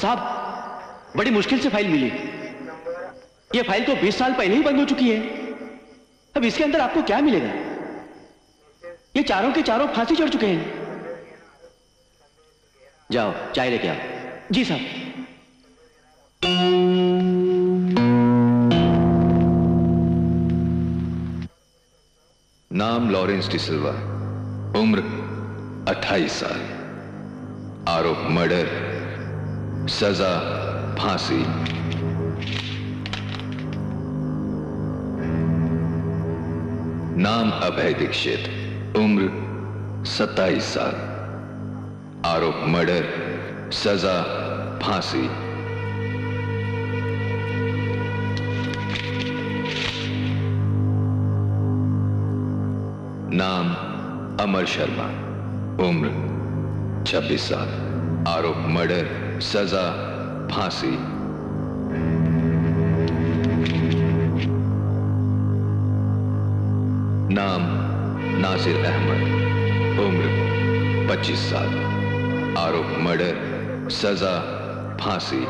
साहब, बड़ी मुश्किल से फाइल मिली। ये फाइल तो 20 साल पहले ही बंद हो चुकी है। अब इसके अंदर आपको क्या मिलेगा? ये चारों के चारों फांसी चढ़ चुके हैं। जाओ चाय लेके आओ। जी साहब। नाम लॉरेंस डिसिल्वा, उम्र 28 साल, आरोप मर्डर, सजा फांसी। नाम अभय दीक्षित, उम्र 27 साल, आरोप मर्डर, सजा फांसी। नाम अमर शर्मा, उम्र 26 साल, आरोप मर्डर, सजा फांसी। नाम नाजिर अहमद, उम्र 25 साल, आरोप मर्डर, सजा फांसी।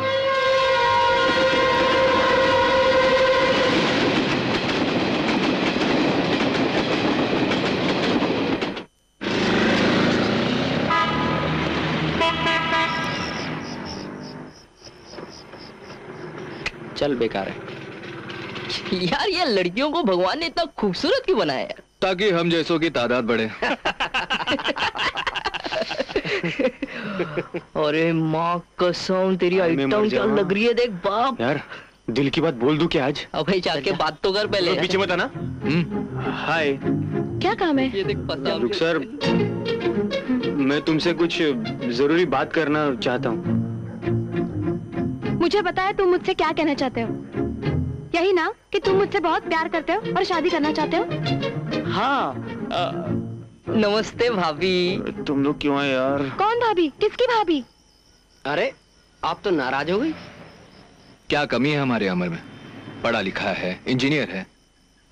चल बेकार है यार, ये लड़कियों को भगवान ने इतना खूबसूरत क्यों बनाया? ताकि हम जैसों की तादाद बढ़े। अरे माँ कसम, तेरी आइटम क्या लग रही है। देख बाप यार, दिल की बात बोल दूं क्या आज? अबे जाके बात तो कर, पहले पीछे मत आना। हाय, क्या काम है? ये देख पता रुक सर, मैं तुमसे कुछ जरूरी बात करना चाहता हूँ। मुझे बताया तुम मुझसे क्या कहना चाहते हो? यही ना कि तुम मुझसे बहुत प्यार करते हो और शादी करना चाहते हो? हाँ। नमस्ते भाभी। तुम लोग क्यों आए यार? कौन भाभी? किसकी भाभी? अरे आप तो नाराज हो गई। क्या कमी है हमारे अमर में? पढ़ा लिखा है, इंजीनियर है,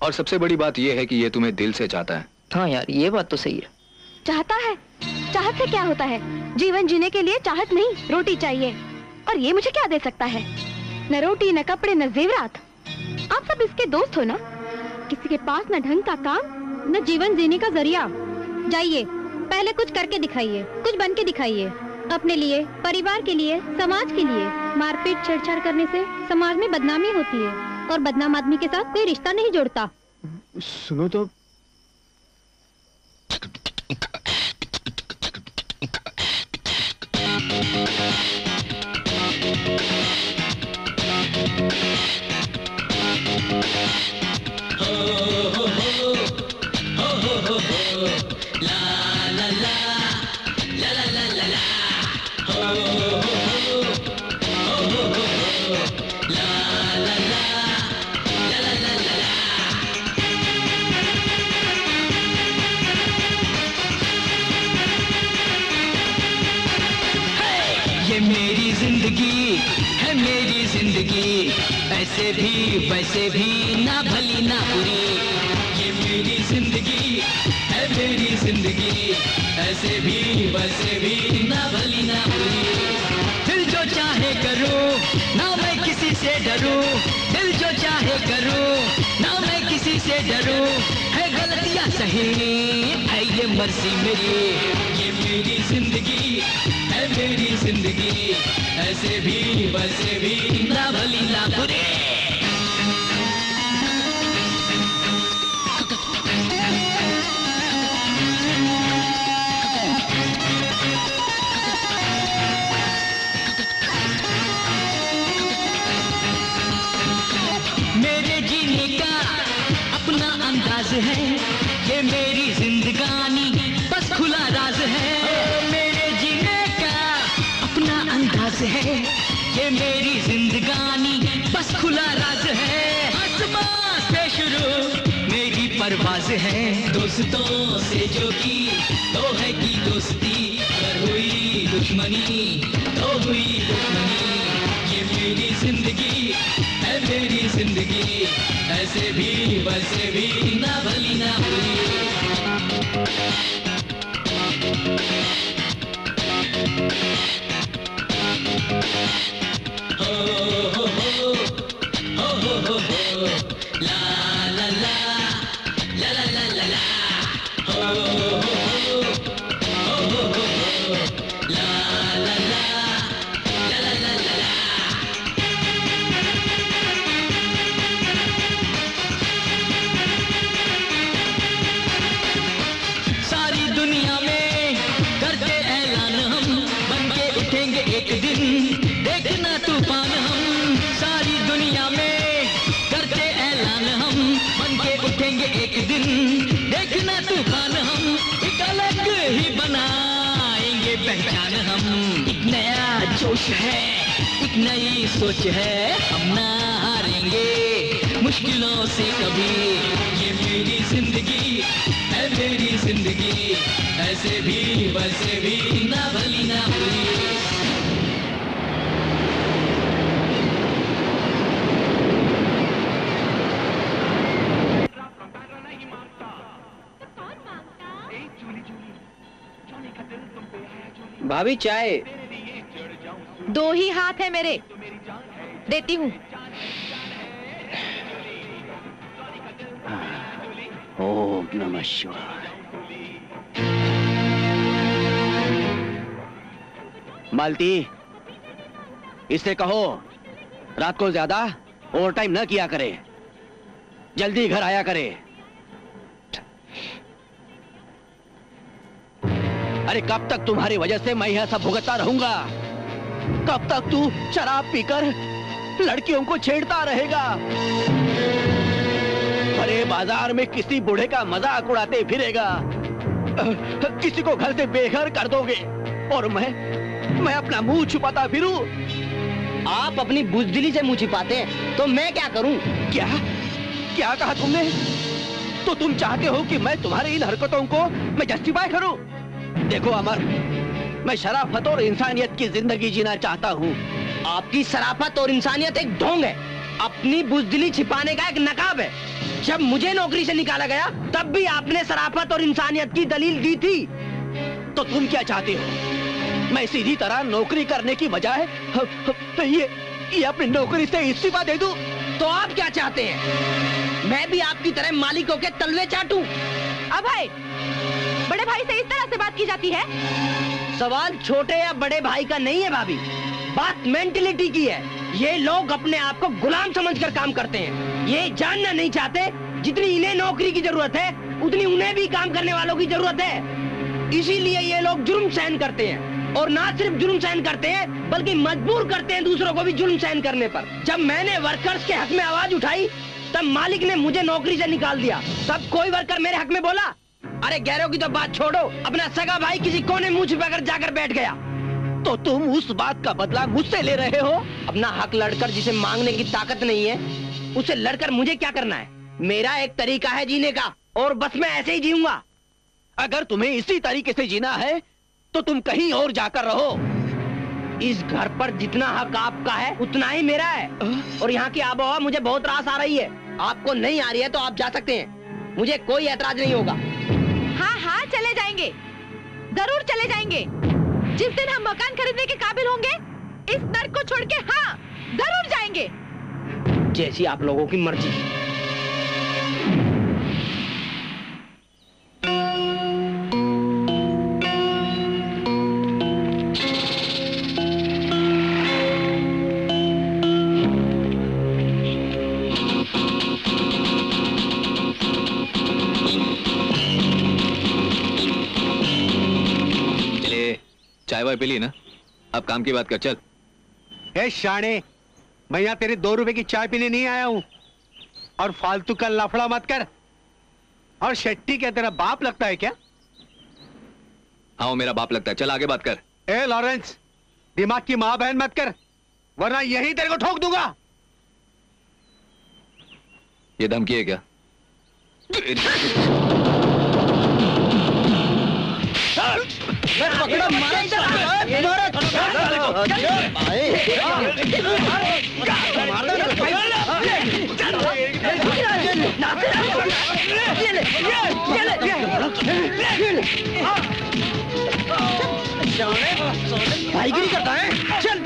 और सबसे बड़ी बात यह है कि ये तुम्हें दिल से चाहता है। हाँ यार, ये बात तो सही है। चाहता है? चाहत से क्या होता है? जीवन जीने के लिए चाहत नहीं, रोटी चाहिए। और ये मुझे क्या दे सकता है? न रोटी, न कपड़े, न जेवरात। आप सब इसके दोस्त हो ना? किसी के पास न ढंग का काम, न जीवन जीने का जरिया। जाइए, पहले कुछ करके दिखाइए, कुछ बन के दिखाइए। अपने लिए, परिवार के लिए, समाज के लिए। मारपीट छेड़छाड़ करने से समाज में बदनामी होती है और बदनाम आदमी के साथ कोई रिश्ता नहीं जोड़ता। सुनो तो, वैसे भी ना भली ना बुरी, ये मेरी जिंदगी ऐसे भी वैसे भी ना भली ना बुरी। दिल जो चाहे करो ना मैं किसी से डरूं, दिल जो चाहे करो ना मैं किसी से डरूं। है गलतियां सही, है ये मर्जी मेरी, ये मेरी जिंदगी ऐसे भी वैसे भी ना भली ना बुरी। है ये मेरी जिंदगानी, बस खुला राज है। मेरे जीने का अपना अंदाज है, ये मेरी जिंदगानी, बस खुला राज है। आसमान से शुरू मेरी परवाज है, दोस्तों से जो की तो है की दोस्ती, पर हुई दुश्मनी तो हुई दुश्मनी। ये मेरी जिंदगी है मेरी जिंदगी ऐसे भी वैसे भी ना भली ना बुरी। भाभी चाय। दो ही हाथ है मेरे, देती हूँ। ओम नमः शिवाय। मालती, इससे कहो रात को ज्यादा ओवर टाइम न किया करे, जल्दी घर आया करे। अरे कब तक तुम्हारी वजह से मैं यह सब भुगतता रहूंगा? कब तक तू शराब पीकर लड़कियों को छेड़ता रहेगा? अरे बाजार में किसी बूढ़े का मजाक उड़ाते फिरेगा, किसी को घर से बेघर कर दोगे, और मैं अपना मुंह छुपाता फिरूं? आप अपनी बुजदिली से मुंह छिपाते हैं, तो मैं क्या करूं? क्या क्या कहा तुमने? तो तुम चाहते हो कि मैं तुम्हारी इन हरकतों को मैं जस्टिफाई करूं? देखो अमर, मैं शराफत और इंसानियत की जिंदगी जीना चाहता हूँ। आपकी शराफत और इंसानियत एक ढोंग है, अपनी बुजदिली छिपाने का एक नकाब है। जब मुझे नौकरी से निकाला गया तब भी आपने शराफत और इंसानियत की दलील दी थी। तो तुम क्या चाहते हो? मैं सीधी तरह नौकरी करने की बजाय ये अपनी नौकरी से इस्तीफा दे दूं? तो आप क्या चाहते हैं? मैं भी आपकी तरह मालिकों के तलवे चाटूं? अभय, बड़े भाई से इस तरह से बात की जाती है? सवाल छोटे या बड़े भाई का नहीं है भाभी, बात मेंटलिटी की है। ये लोग अपने आप को गुलाम समझकर काम करते हैं। ये जानना नहीं चाहते जितनी इन्हें नौकरी की जरूरत है उतनी उन्हें भी काम करने वालों की जरूरत है। इसीलिए ये लोग जुर्म सहन करते हैं, और ना सिर्फ जुर्म सहन करते हैं बल्कि मजबूर करते हैं दूसरों को भी जुर्म सहन करने पर। जब मैंने वर्कर्स के हक में आवाज उठाई तब मालिक ने मुझे नौकरी से निकाल दिया। तब कोई वर्कर मेरे हक में बोला? अरे गैरों की तो बात छोड़ो, अपना सगा भाई किसी कोने मुंह छिपाकर जाकर बैठ गया। तो तुम उस बात का बदला मुझसे ले रहे हो? अपना हक लड़कर जिसे मांगने की ताकत नहीं है उसे लड़कर मुझे क्या करना है? मेरा एक तरीका है जीने का, और बस मैं ऐसे ही जीऊंगा। अगर तुम्हें इसी तरीके से जीना है तो तुम कहीं और जाकर रहो। इस घर पर जितना हक आपका है उतना ही मेरा है, और यहाँ की आबोहवा मुझे बहुत रास आ रही है। आपको नहीं आ रही है तो आप जा सकते हैं, मुझे कोई ऐतराज नहीं होगा। हाँ हाँ, चले जाएंगे, जरूर चले जाएंगे। जिस दिन हम मकान खरीदने के काबिल होंगे इस नर्क को छोड़ के, हाँ जरूर जाएंगे। जैसी आप लोगों की मर्जी। पी ली ना, अब काम की बात कर। चल हे शाणे, मैं यहाँ तेरे 2 रुपए की चाय पीने नहीं आया हूँ। और फालतू का लफड़ा मत कर। और शेट्टी क्या तेरा बाप लगता है क्या? हाँ मेरा बाप लगता है। चल आगे बात कर। ए लॉरेंस, दिमाग की माँ बहन मत कर, वरना यही तेरे को ठोक दूंगा। ये धमकी है क्या? मैं पकड़ा मारा भाईगिरी करता है। चल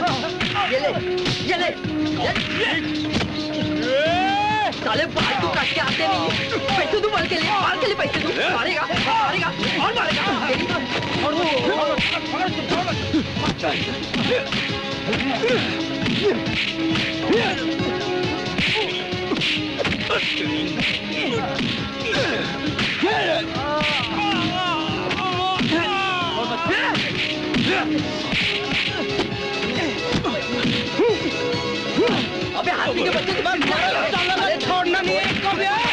साले बाल तू काट के आते नहीं पैसे दू बाल के लिए पैसे दू मारेगा मारेगा और मारेगा और अबे हाथी के बच्चे के बाद छोड़ना नहीं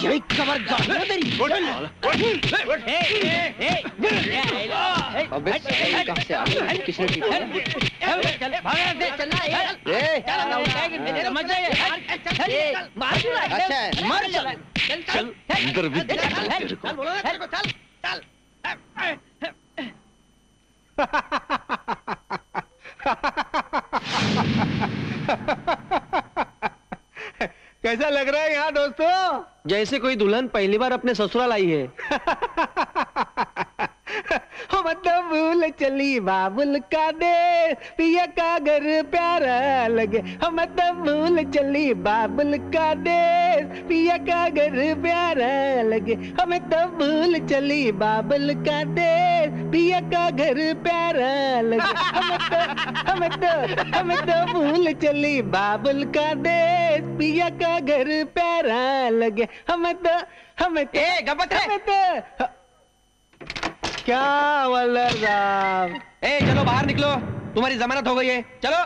यही कमर गाड़ी चल इधर भी चल कैसा लग रहा है यहाँ दोस्तों? जैसे कोई दुल्हन पहली बार अपने ससुराल आई है। मतलब भूल चली बाबुल का दे पिया का घर प्यारा लगे। मतलब भूल चली बाबुल का दे पिया का घर प्यारा लगे। हमें तो भूल चली बाबुल का दे पिया का घर प्यारा लगे। हमें तो भूल चली बाबुल का दे पिया का घर प्यारा लगे। हमें तो क्या वाला राम। ए चलो बाहर निकलो, तुम्हारी जमानत हो गई है। चलो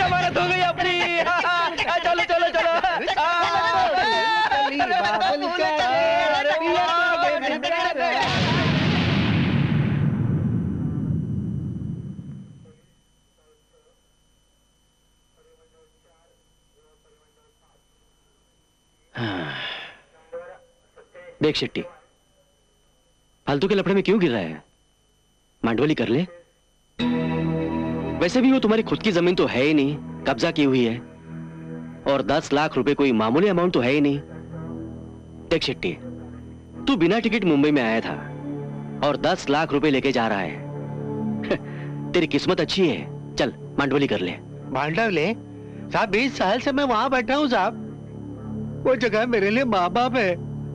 जमानत हो गई अपनी। चलो चलो चलो देख शेट्टी, फालतू के लफड़े में क्यों गिर रहा है? मांडवली कर ले। वैसे भी वो तुम्हारी खुद की जमीन तो है ही नहीं, कब्जा की हुई है। और 10 लाख रुपए कोई मामूली अमाउंट तो है ही नहीं। देख शेट्टी, तू बिना टिकट मुंबई में आया था और 10 लाख रुपए लेके जा रहा है। तेरी किस्मत अच्छी है। चल मांडवली कर ले। मांडवली साहब, 20 साल से मैं वहां बैठा हूँ साहब। वो जगह मेरे लिए माँ बाप है।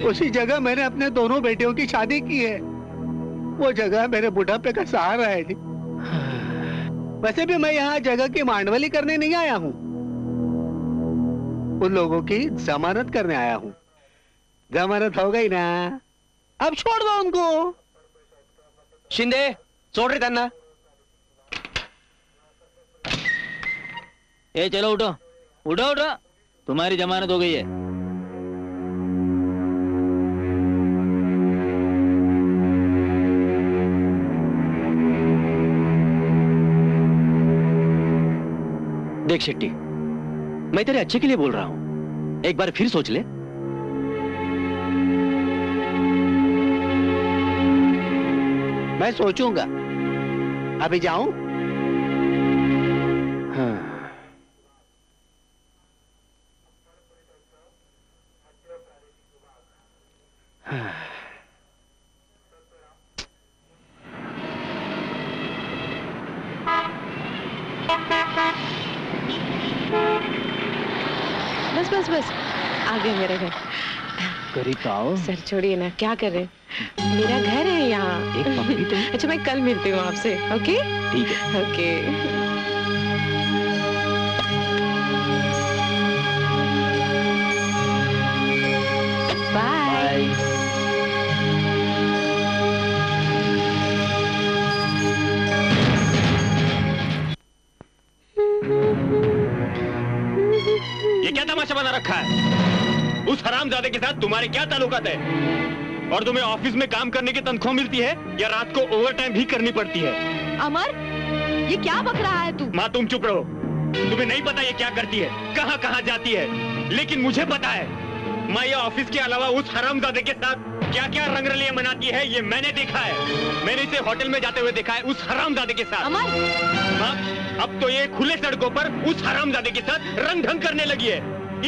उसी जगह मैंने अपने दोनों बेटियों की शादी की है। वो जगह मेरे बुढ़ापे का सहारा है जी। वैसे भी मैं यहाँ जगह की मांडवली करने नहीं आया हूँ, उन लोगों की जमानत करने आया हूँ। जमानत हो गई ना, अब छोड़ दो उनको। शिंदे छोड़ रहे तन्ना। ए चलो उठो उठो उठो, तुम्हारी जमानत हो गई है। देख शेट्टी, मैं तेरे अच्छे के लिए बोल रहा हूं, एक बार फिर सोच ले। मैं सोचूंगा, अभी जाऊं? हाँ। हाँ। बस बस बस, आ गए मेरा घर। करीता आओ। सर छोड़िए ना, क्या कर रहे हैं? मेरा घर है यहाँ। अच्छा मैं कल मिलती हूँ आपसे। ओके ठीक है। Okay bye. बदमाश बना रखा है। उस हरामजादे के साथ तुम्हारे क्या ताल्लुकात है? और तुम्हें ऑफिस में काम करने की तनख्वाह मिलती है या रात को ओवरटाइम भी करनी पड़ती है? अमर, ये क्या बक रहा है तू? माँ तुम चुप रहो, तुम्हें नहीं पता ये क्या करती है, कहाँ कहाँ जाती है। लेकिन मुझे पता है, माँ ये ऑफिस के अलावा उस हरामजादे के साथ क्या क्या रंगरलियाँ मनाती है ये मैंने देखा है। मैंने इसे होटल में जाते हुए देखा है उस हरामजादे के साथ। अमर! हाँ, अब तो ये खुले सड़कों पर उस हरामजादे के साथ रंग ढंग करने लगी है।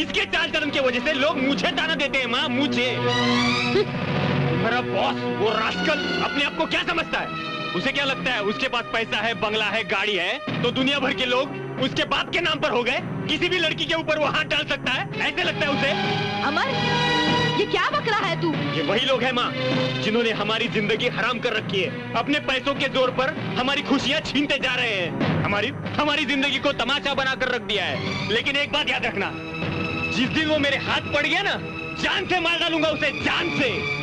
इसके चाल चलन की वजह से लोग मुझे ताना देते हैं माँ, मुझे। मेरा बॉस वो रास्कल अपने आप को क्या समझता है? उसे क्या लगता है उसके पास पैसा है, बंगला है, गाड़ी है तो दुनिया भर के लोग उसके बाप के नाम पर हो गए, किसी भी लड़की के ऊपर वो हाथ डाल सकता है, ऐसे लगता है उसे? अमर, ये क्या बक रहा है तू? ये वही लोग हैं माँ जिन्होंने हमारी जिंदगी हराम कर रखी है। अपने पैसों के जोर पर हमारी खुशियाँ छीनते जा रहे हैं, हमारी जिंदगी को तमाशा बनाकर रख दिया है। लेकिन एक बात याद रखना, जिस दिन वो मेरे हाथ पड़ गया ना, जान से मार डालूंगा उसे, जान से।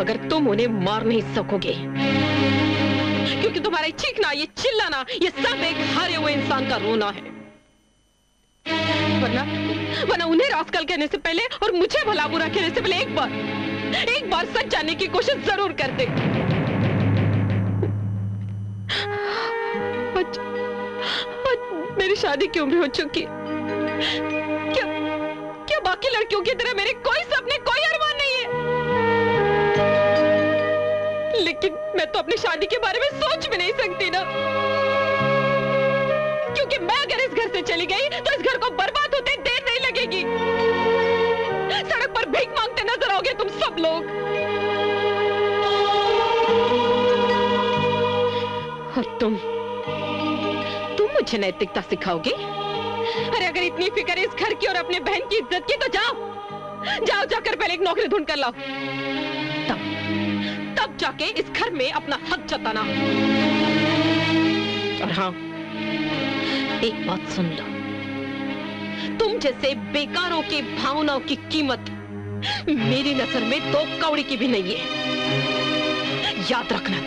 अगर तुम उन्हें मार नहीं सकोगे क्योंकि तुम्हारा चीखना, ये चिल्लाना, ये सब एक हारे हुए इंसान का रोना है, वरना उन्हें रास्कल कहने से पहले और मुझे भला बुरा कहने से पहले एक बार सच जानने की कोशिश जरूर कर दे। आज मेरी शादी की उम्र हो चुकी, क्या बाकी लड़कियों की तरह मेरे कोई सपने, कोई अरमान नहीं है? लेकिन मैं तो अपनी शादी के बारे में सोच भी नहीं सकती ना, क्योंकि मैं अगर इस घर से चली गई तो इस घर को बर्बाद होते देर नहीं लगेगी। सड़क पर भीख मांगते नजर आओगे तुम सब लोग। और तुम मुझे नैतिकता सिखाओगे? अरे अगर इतनी फिक्र इस घर की और अपने बहन की इज्जत की तो जाओ जाकर पहले एक नौकरी ढूंढ कर लाओ, तब जाके इस घर में अपना हक जताना। और हाँ, एक बात सुन लो, तुम जैसे बेकारों के भावनाओं की कीमत मेरी नजर में तो कौड़ी की भी नहीं है, याद रखना।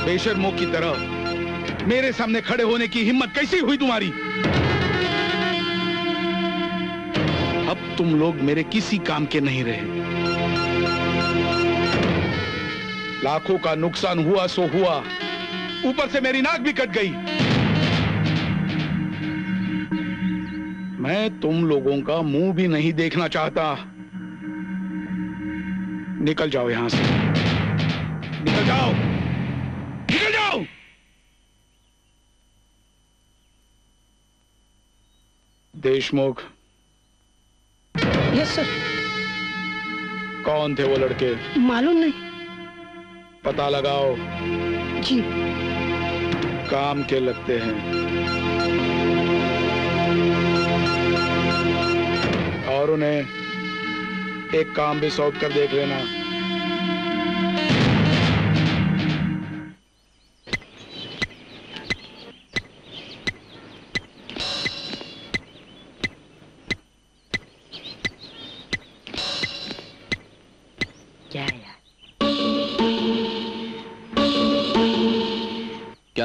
तुम शर्मों की तरह मेरे सामने खड़े होने की हिम्मत कैसी हुई तुम्हारी? अब तुम लोग मेरे किसी काम के नहीं रहे। लाखों का नुकसान हुआ सो हुआ, ऊपर से मेरी नाक भी कट गई। मैं तुम लोगों का मुंह भी नहीं देखना चाहता। निकल जाओ यहां से, निकल जाओ। देशमुख। Yes sir. कौन थे वो लड़के? मालूम नहीं। पता लगाओ। जी। काम के लगते हैं, और उन्हें एक काम भी सौंप कर देख लेना।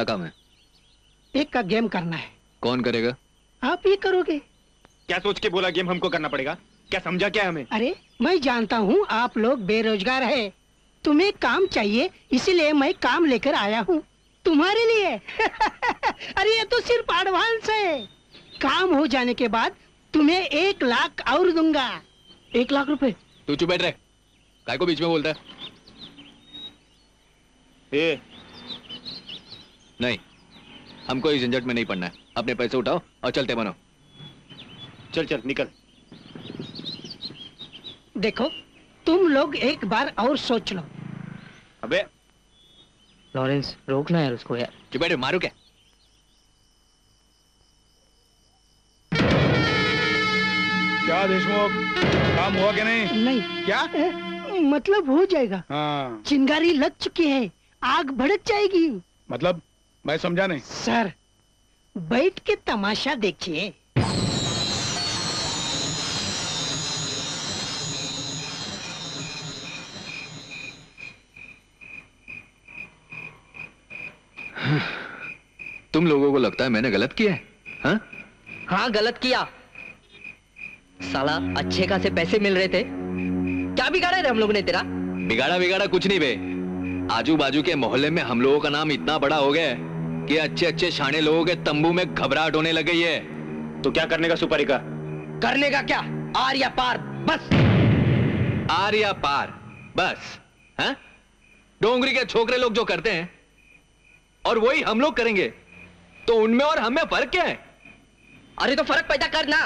काम है, एक का गेम करना है। कौन करेगा? आप ही करोगे। क्या सोच के बोला गेम हमको करना पड़ेगा? क्या समझा क्या हमें? अरे मैं जानता हूँ आप लोग बेरोजगार है, तुम्हें काम चाहिए, इसीलिए मैं काम लेकर आया हूँ तुम्हारे लिए। अरे ये तो सिर्फ एडवांस है, काम हो जाने के बाद तुम्हें 1 लाख और दूंगा। 1 लाख रुपए? तू चुप बैठ रहे, काय को बीच में बोलता है? ए नहीं, हमको इस झंझट में नहीं पड़ना है, अपने पैसे उठाओ और चलते बनो। चल चल निकल। देखो तुम लोग एक बार और सोच लो। अबे लॉरेंस रोकना यार उसको यार। चुप बैठो, मारू क्या? क्या देशमुख, काम हुआ क्या? नहीं नहीं। क्या मतलब हो जाएगा? हाँ। चिंगारी लग चुकी है, आग भड़क जाएगी। मतलब मैं समझा नहीं सर, बैठ के तमाशा देखिए। तुम लोगों को लगता है मैंने गलत किया है? हाँ हाँ गलत किया साला, अच्छे खासे पैसे मिल रहे थे, क्या बिगाड़ा है हम लोगों ने तेरा? बिगाड़ा बिगाड़ा कुछ नहीं बे, आजू बाजू के मोहल्ले में हम लोगों का नाम इतना बड़ा हो गया कि अच्छे अच्छे शाने लोगों के तंबू में घबराहट होने लग गई है। तो क्या करने का सुपारी का? करने का क्या, आर या पार बस, आर या पार बस। हैं डोंगरी के छोकरे लोग जो करते हैं और वही हम लोग करेंगे, तो उनमें और हमें फर्क क्या है? अरे तो फर्क पैदा करना,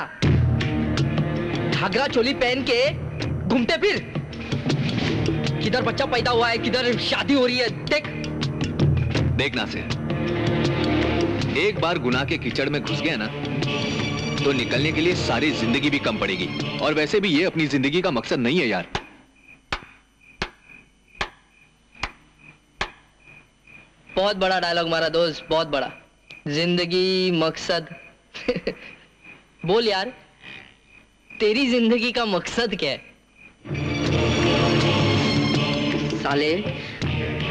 घाघरा चोली पहन के घूमते फिर, किधर बच्चा पैदा हुआ है, किधर शादी हो रही है। देख देखना से, एक बार गुनाह के कीचड़ में घुस गया ना तो निकलने के लिए सारी जिंदगी भी कम पड़ेगी, और वैसे भी ये अपनी जिंदगी का मकसद नहीं है यार। बहुत बड़ा डायलॉग मारा दोस्त, बहुत बड़ा, जिंदगी मकसद। बोल यार तेरी जिंदगी का मकसद क्या है? साले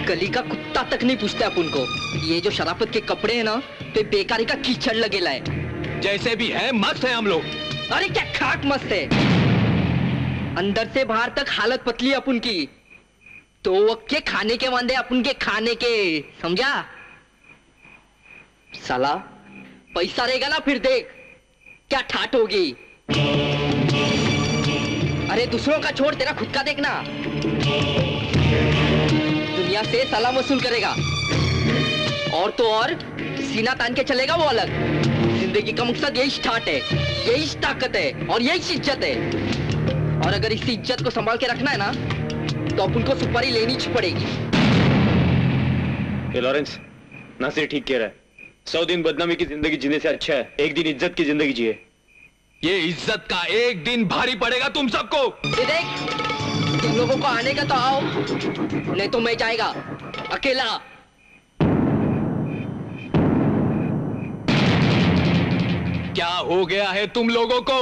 गली का कुत्ता तक नहीं पूछता अपन को, ये जो शराफत के कपड़े हैं ना तो बेकारी का कीचड़ लगे लाए। जैसे भी है मस्त है हम लोग। अरे क्या खाक मस्त है, अंदर से बाहर तक हालत पतली है अपन की, तो वो के खाने के वांदे अपन के खाने के, समझा? साला पैसा रहेगा ना फिर देख क्या ठाट होगी। अरे दूसरों का छोड़ तेरा खुद का देखना, दुनिया से सलाम वसूल करेगा, और तो और सीना तान के चलेगा वो अलग। जिंदगी का मकसद यही ठाट है, यही ताकत है और यही इज्जत है, और अगर इसी इज्जत को संभाल के रखना है ना तो अपन को सुपारी लेनी पड़ेगी। लॉरेंस नासिर ठीक कह रहा है, 100 दिन बदनामी की जिंदगी जीने से अच्छा है 1 दिन इज्जत की जिंदगी जिए। ये इज्जत का एक दिन भारी पड़ेगा तुम सबको। ये देख तुम लोगों को आने का तो आओ, नहीं तो मैं जाएगा अकेला। क्या हो गया है तुम लोगों को?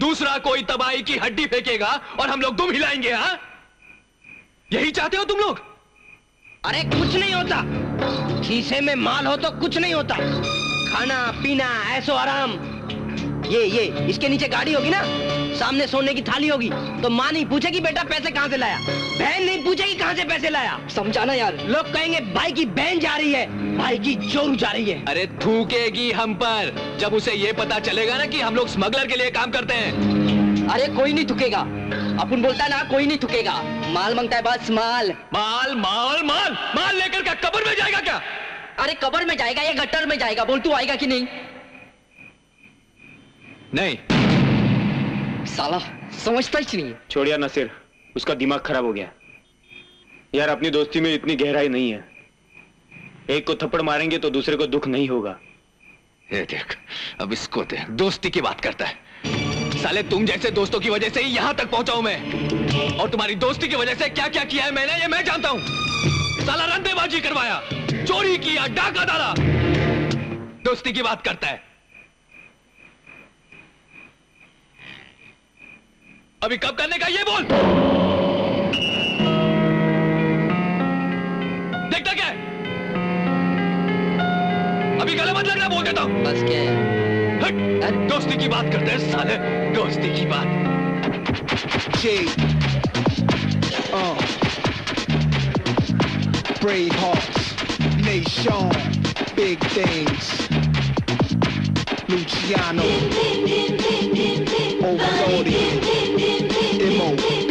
दूसरा कोई तबाही की हड्डी फेंकेगा और हम लोग दुम हिलाएंगे? हाँ यही चाहते हो तुम लोग? अरे कुछ नहीं होता, शीशे में माल हो तो कुछ नहीं होता, खाना पीना ऐसो आराम, ये इसके नीचे गाड़ी होगी ना, सामने सोने की थाली होगी, तो माँ नहीं पूछेगी बेटा पैसे कहाँ से लाया, बहन नहीं पूछेगी कहाँ से पैसे लाया, समझाना यार। लोग कहेंगे भाई की बहन जा रही है, भाई की जोरू जा रही है। अरे थूकेगी हम पर जब उसे ये पता चलेगा ना कि हम लोग स्मगलर के लिए काम करते हैं। अरे कोई नहीं थूकेगा, अपन बोलता है ना कोई नहीं थूकेगा, माल मांगता है बस, माल माल माल माल माल लेकर क्या कब्र में जाएगा क्या? अरे कब्र में जाएगा या गटर में जाएगा बोल, तू आएगा की नहीं? नहीं साला समझता ही नहीं। छोड़ यार नासिर, उसका दिमाग खराब हो गया यार, अपनी दोस्ती में इतनी गहराई नहीं है, एक को थप्पड़ मारेंगे तो दूसरे को दुख नहीं होगा। ये देख अब इसको देख, दोस्ती की बात करता है। साले तुम जैसे दोस्तों की वजह से ही यहां तक पहुंचा हूं मैं, और तुम्हारी दोस्ती की वजह से क्या क्या किया है मैंने ये मैं जानता हूं। साला रंडेबाजी करवाया, चोरी किया, डाका डाला, दोस्ती की बात करता है। अभी कब करने का ये बोल, देखता क्या है? अभी गले में लग रहा बोल देता हूँ। बस क्या है, दोस्ती की बात करते हैं साले, दोस्ती की बात। Brave hearts, nation, big things. Luciano, Overlord, M.O.B.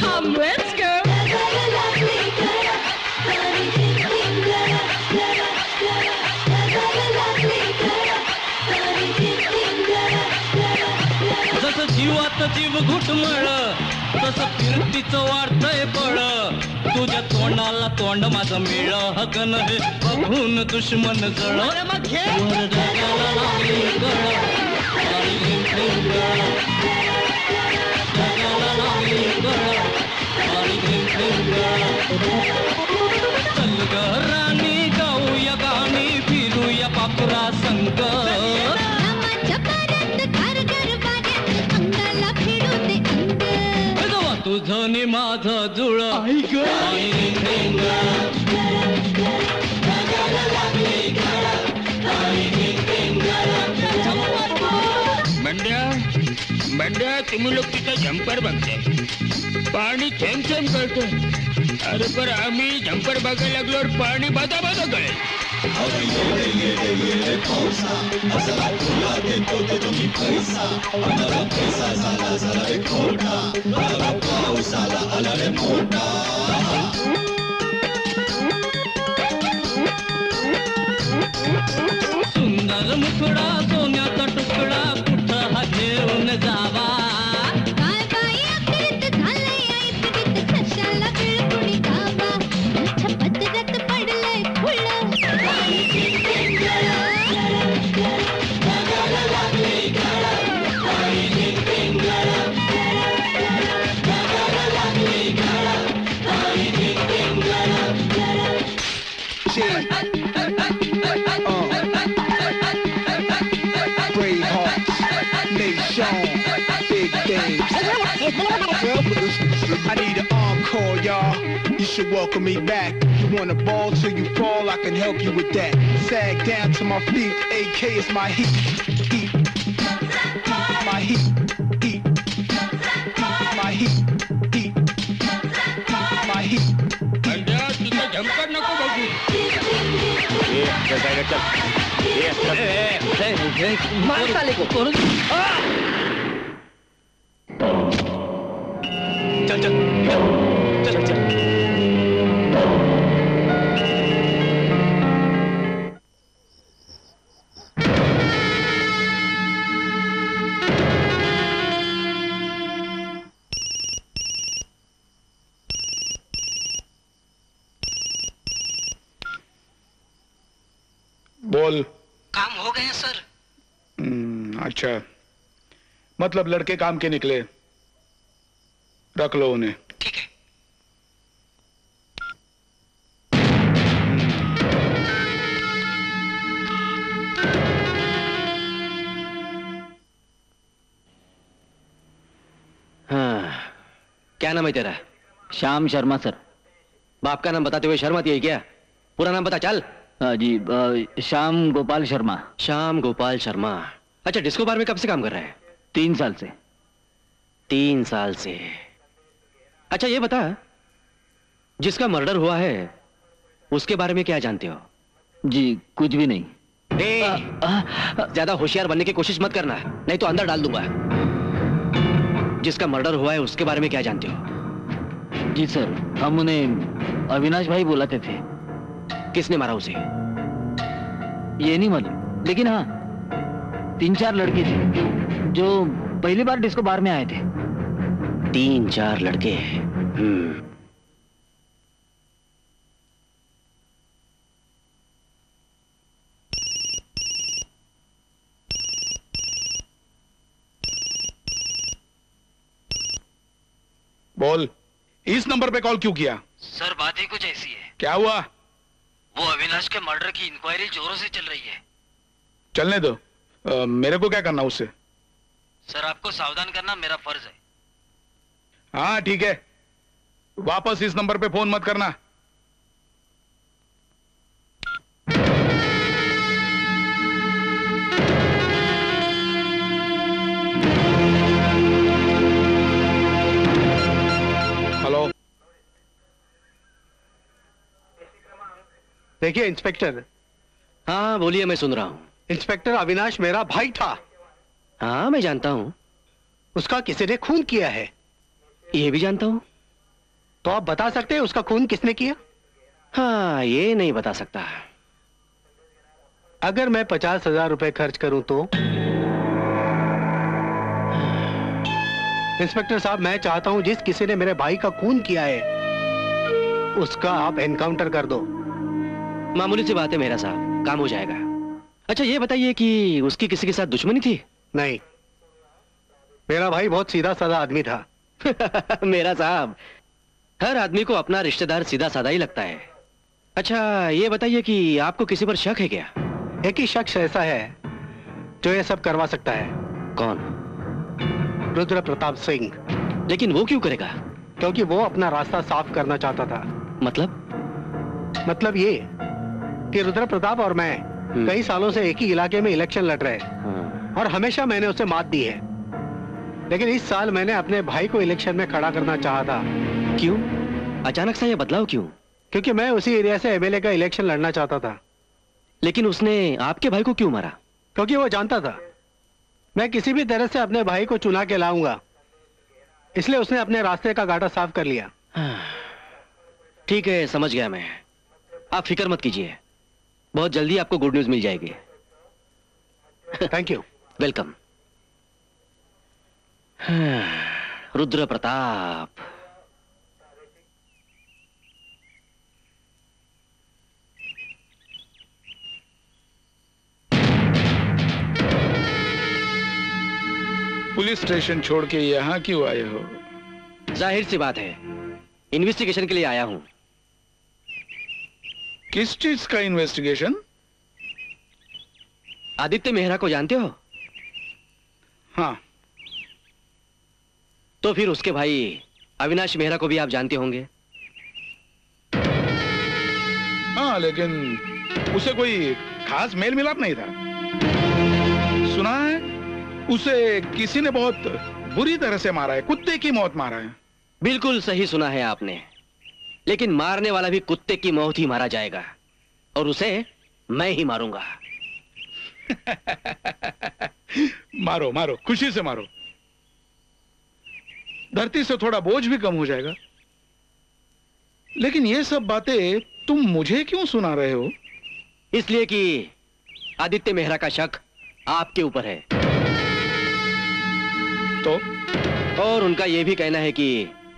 Come, let's go. जसं जीवात जीव घुटमळ तसं फिरतीचं वाढतंय बळ. तुझ्या तोंडाला तोंड माझं मिळ हगन हे बघून दुश्मन जळ. चल ग राणी गाऊया गाणी फिरूया पापुरा संग. तुझं नि माझं जुळ मंड्या मंड्या. तुम्ही लोक तिथं झंपर बघताय, पाणी थेंब थेंब करतोय. अरे पर आम्ही झंपर बघायला लागलो पाणी बाधा बाधा गळे. सुंदर मुखडा सोन्याचा तुकडा कुठं हा घेऊन जावा. I need an encore, y'all. You should welcome me back. You wanna ball till you fall, I can help you with that. Sag down to my feet, AK is my heat. Heat. My heat. Heat. My heat. Heat. My heat. चल चल चल चल चल. बोल. काम हो गया sir. अच्छा, मतलब लड़के काम के निकले. रख लो उन्हें. ठीक है. हाँ, क्या नाम है तेरा? श्याम शर्मा सर. बाप का नाम बताते हुए शर्म आती है क्या? पूरा नाम बता. चल. जी, श्याम गोपाल शर्मा. श्याम गोपाल शर्मा. अच्छा, डिस्को बार में कब से काम कर रहा है? 3 साल से. 3 साल से. अच्छा, ये बता, जिसका मर्डर हुआ है उसके बारे में क्या जानते हो? जी, कुछ भी नहीं. ज्यादा होशियार बनने की कोशिश मत करना, नहीं तो अंदर डाल दूंगा. जिसका मर्डर हुआ है उसके बारे में क्या जानते हो? जी सर, हम उन्हें अविनाश भाई बुलाते थे. किसने मारा उसे? ये नहीं मालूम, लेकिन हाँ, 3-4 लड़के थे जो पहली बार डिस्को बार में आए थे. 3-4 लड़के हैं. बोल, इस नंबर पे कॉल क्यों किया? सर बात ही कुछ ऐसी है। क्या हुआ? वो अविनाश के मर्डर की इंक्वायरी जोरों से चल रही है। चलने दो, मेरे को क्या करना उससे? सर आपको सावधान करना मेरा फर्ज है। हाँ ठीक है, वापस इस नंबर पे फोन मत करना। देखिए इंस्पेक्टर। हाँ बोलिए, मैं सुन रहा हूँ। इंस्पेक्टर, अविनाश मेरा भाई था। हाँ मैं जानता हूँ। उसका किसी ने खून किया है। ये भी जानता हूँ। तो आप बता सकते हैं उसका खून किसने किया? हाँ ये नहीं बता सकता। अगर मैं 50,000 रुपए खर्च करूँ तो? इंस्पेक्टर साहब, मैं चाहता हूँ जिस किसी ने मेरे भाई का खून किया है उसका आप एनकाउंटर कर दो। मामूली सी बात है मेरा साहब, काम हो जाएगा। अच्छा ये बताइए कि उसकी किसी के साथ दुश्मनी थी? नहीं, मेरा भाई बहुत सीधा साधा आदमी था। मेरा साहब, हर आदमी को अपना रिश्तेदार सीधा साधा ही लगता है। अच्छा ये बताइए कि आपको किसी पर शक है क्या? एक ही शख्स ऐसा है जो ये सब करवा सकता है। कौन? रुद्रप्रताप सिंह। लेकिन वो क्यों करेगा? क्योंकि वो अपना रास्ता साफ करना चाहता था। मतलब ये कि रुद्र प्रताप और मैं कई सालों से एक ही इलाके में इलेक्शन लड़ रहे हैं और हमेशा मैंने उसे मात दी है। लेकिन इस साल मैंने अपने भाई को इलेक्शन में खड़ा करना चाहा था। क्यों? अचानक से ये बदलाव क्यों? क्योंकि मैं उसी एरिया से एमएलए का इलेक्शन लड़ना चाहता था। लेकिन उसने आपके भाई को क्यों मारा? क्योंकि वो जानता था मैं किसी भी तरह से अपने भाई को चुना के लाऊंगा, इसलिए उसने अपने रास्ते का घाटा साफ कर लिया। ठीक है समझ गया मैं। आप फिक्र मत कीजिए, बहुत जल्दी आपको गुड न्यूज मिल जाएगी। Thank you. Welcome. Rudra Pratap. Police station छोड़ के यहाँ क्यों आए हो? जाहिर सी बात है, इन्वेस्टिगेशन के लिए आया हूँ। किस चीज का इन्वेस्टिगेशन? आदित्य मेहरा को जानते हो? हाँ। तो फिर उसके भाई अविनाश मेहरा को भी आप जानते होंगे। हाँ, लेकिन उसे कोई खास मेल मिलाप नहीं था। सुना है उसे किसी ने बहुत बुरी तरह से मारा है, कुत्ते की मौत मारा है। बिल्कुल सही सुना है आपने, लेकिन मारने वाला भी कुत्ते की मौत ही मारा जाएगा और उसे मैं ही मारूंगा। मारो मारो, खुशी से मारो, धरती से थोड़ा बोझ भी कम हो जाएगा। लेकिन ये सब बातें तुम मुझे क्यों सुना रहे हो? इसलिए कि आदित्य मेहरा का शक आपके ऊपर है। तो? और उनका यह भी कहना है कि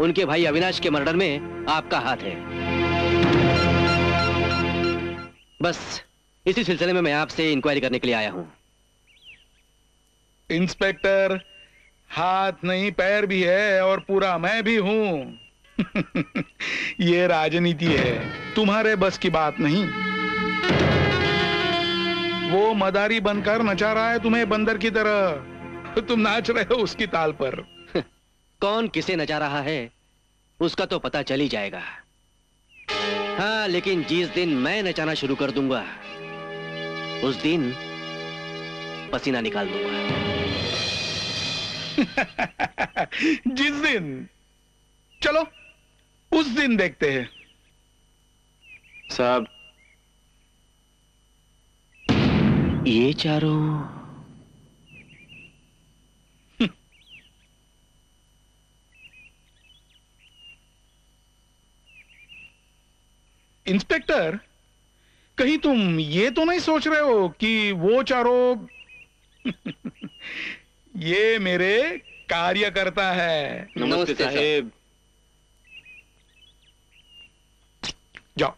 उनके भाई अविनाश के मर्डर में आपका हाथ है। बस इसी सिलसिले में मैं आपसे इंक्वायरी करने के लिए आया हूं। इंस्पेक्टर, हाथ नहीं पैर भी है और पूरा मैं भी हूं। ये राजनीति है, तुम्हारे बस की बात नहीं। वो मदारी बनकर नचा रहा है तुम्हें बंदर की तरह, तुम नाच रहे हो उसकी ताल पर। कौन किसे नचा रहा है उसका तो पता चल ही जाएगा। हाँ लेकिन जिस दिन मैं नचाना शुरू कर दूंगा उस दिन पसीना निकाल दूंगा। जिस दिन, चलो उस दिन देखते हैं। साहब ये चारों इंस्पेक्टर, कहीं तुम ये तो नहीं सोच रहे हो कि वो चारों ये मेरे कार्यकर्ता है। नमस्ते साहेब। जाओ।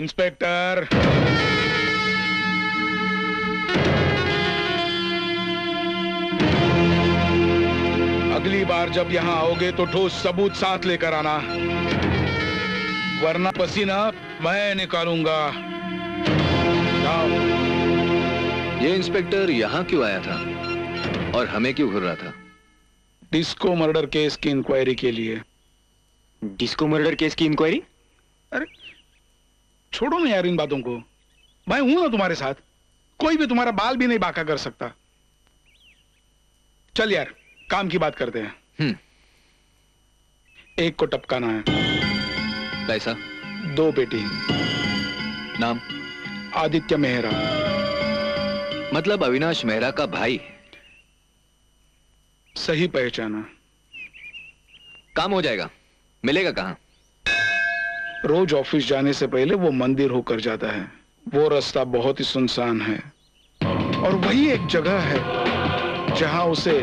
इंस्पेक्टर, अगली बार जब यहाँ आओगे तो ठोस सबूत साथ लेकर आना, वरना पसीना मैं निकालूंगा। ये इंस्पेक्टर यहाँ क्यों आया था और हमें क्यों घूर रहा था? डिस्को मर्डर केस की इंक्वायरी के लिए। डिस्को मर्डर केस की इंक्वायरी? अरे छोड़ो ना यार इन बातों को, मैं हूं ना तुम्हारे साथ, कोई भी तुम्हारा बाल भी नहीं बांका कर सकता। चल यार काम की बात करते हैं। एक को टपकाना है। पैसा? 2 पेटी। नाम? आदित्य मेहरा। मतलब अविनाश मेहरा का भाई। सही पहचाना। काम हो जाएगा। मिलेगा कहाँ? रोज ऑफिस जाने से पहले वो मंदिर होकर जाता है, वो रास्ता बहुत ही सुनसान है और वही एक जगह है जहां उसे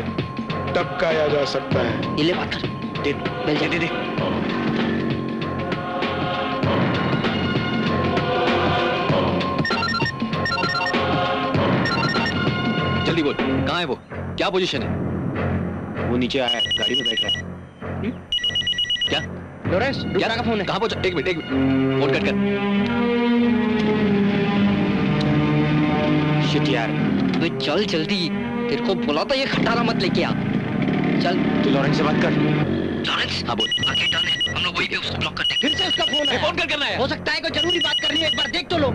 टपकाया जा सकता है। ये ले पत्थर, दे। जल्दी बोल, कहाँ है वो? क्या पोजीशन है? वो नीचे आया है, गाड़ी में बैठ रहा है। क्या? लॉरेंस डिसिल्वा का फोन है। कहाँ पहुंचा? एक मिनट, फोन कट कर। शिट यार, तो चल जल्दी, तेरे को बोला था ये खटारा मत लेके आ। चल तू लॉरेंस से बात कर। लॉरेंस? हाँ बोल। आगे टर्न है, हम लोग वही पे उसको ब्लॉक करते हैं। फिर से उसका फोन है। फोन कट करना है। हो सकता है कोई जरूरी बात करनी है, एक बार देख तो लो।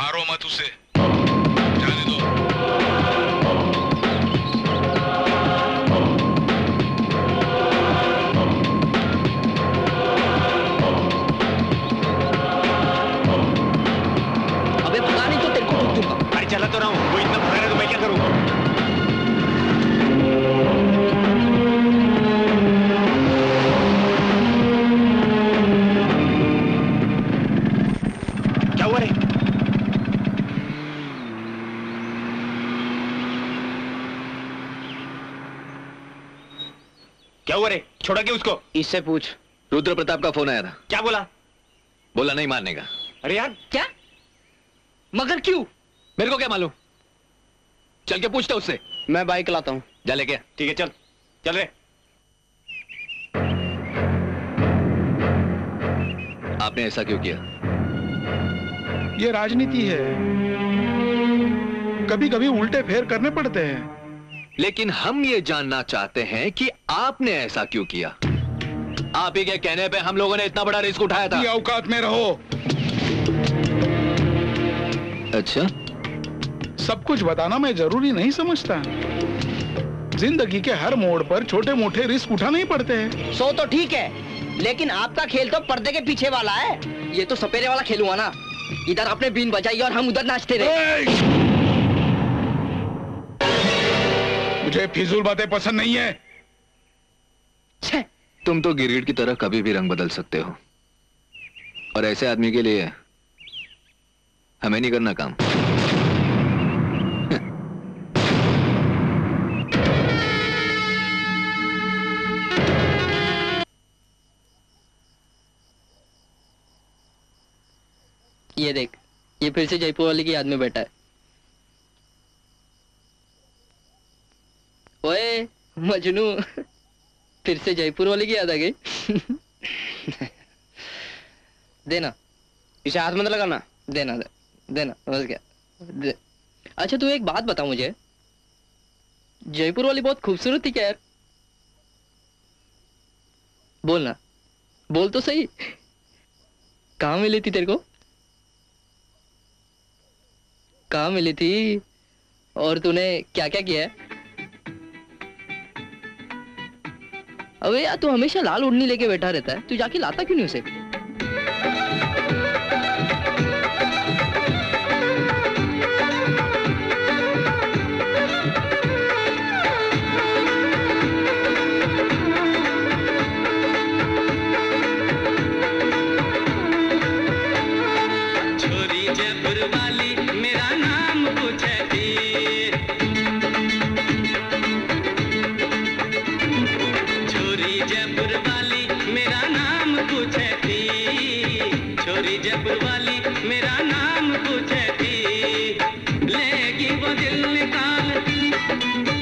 मारो मत उसे, जाने दो। चला तो रहा हूँ, वो इतना बुरा है तो मैं क्या करूँ? क्या हुआ रे? छोड़ा क्यों उसको? इससे पूछ। रुद्रप्रताप का फोन आया था। क्या बोला? बोला नहीं मारने का। अरे यार क्या? मगर क्यों? मेरे को क्या मालूम, चल के पूछता उससे। मैं बाइक लाता हूँ, जा लेके। ठीक है चल, चल रहे। आपने ऐसा क्यों किया? ये राजनीति है, कभी कभी उल्टे फेर करने पड़ते हैं। लेकिन हम ये जानना चाहते हैं कि आपने ऐसा क्यों किया। आप ही के कहने पे हम लोगों ने इतना बड़ा रिस्क उठाया था। ये औकात में रहो। अच्छा, सब कुछ बताना मैं जरूरी नहीं समझता। जिंदगी के हर मोड़ पर छोटे मोटे रिस्क उठाने ही पड़ते हैं। सो तो ठीक है, लेकिन आपका खेल तो पर्दे के पीछे वाला है। ये तो सपेरे वाला खेल हुआ ना, इधर आपने बीन बजाई और हम उधर नाचते रहे। मुझे फिजूल बातें पसंद नहीं है। छे, तुम तो गिरगिट की तरह कभी भी रंग बदल सकते हो और ऐसे आदमी के लिए हमें नहीं करना काम। ये देख, ये फिर से जयपुर वाले की याद में बैठा है। ओए मजनू, फिर से जयपुर वाले की याद आ गई। देना इसे, हाथ मत लगाना। देना बस क्या दे। अच्छा तू एक बात बता मुझे, जयपुर वाली बहुत खूबसूरत थी क्या यार? बोलना, बोल तो सही, कहाँ मिली थी तेरे को? कहाँ मिली थी और तूने क्या क्या किया है? अबे यार तू हमेशा लाल ओढ़नी लेके बैठा रहता है, तू जाके लाता क्यों नहीं उसे? Thank you.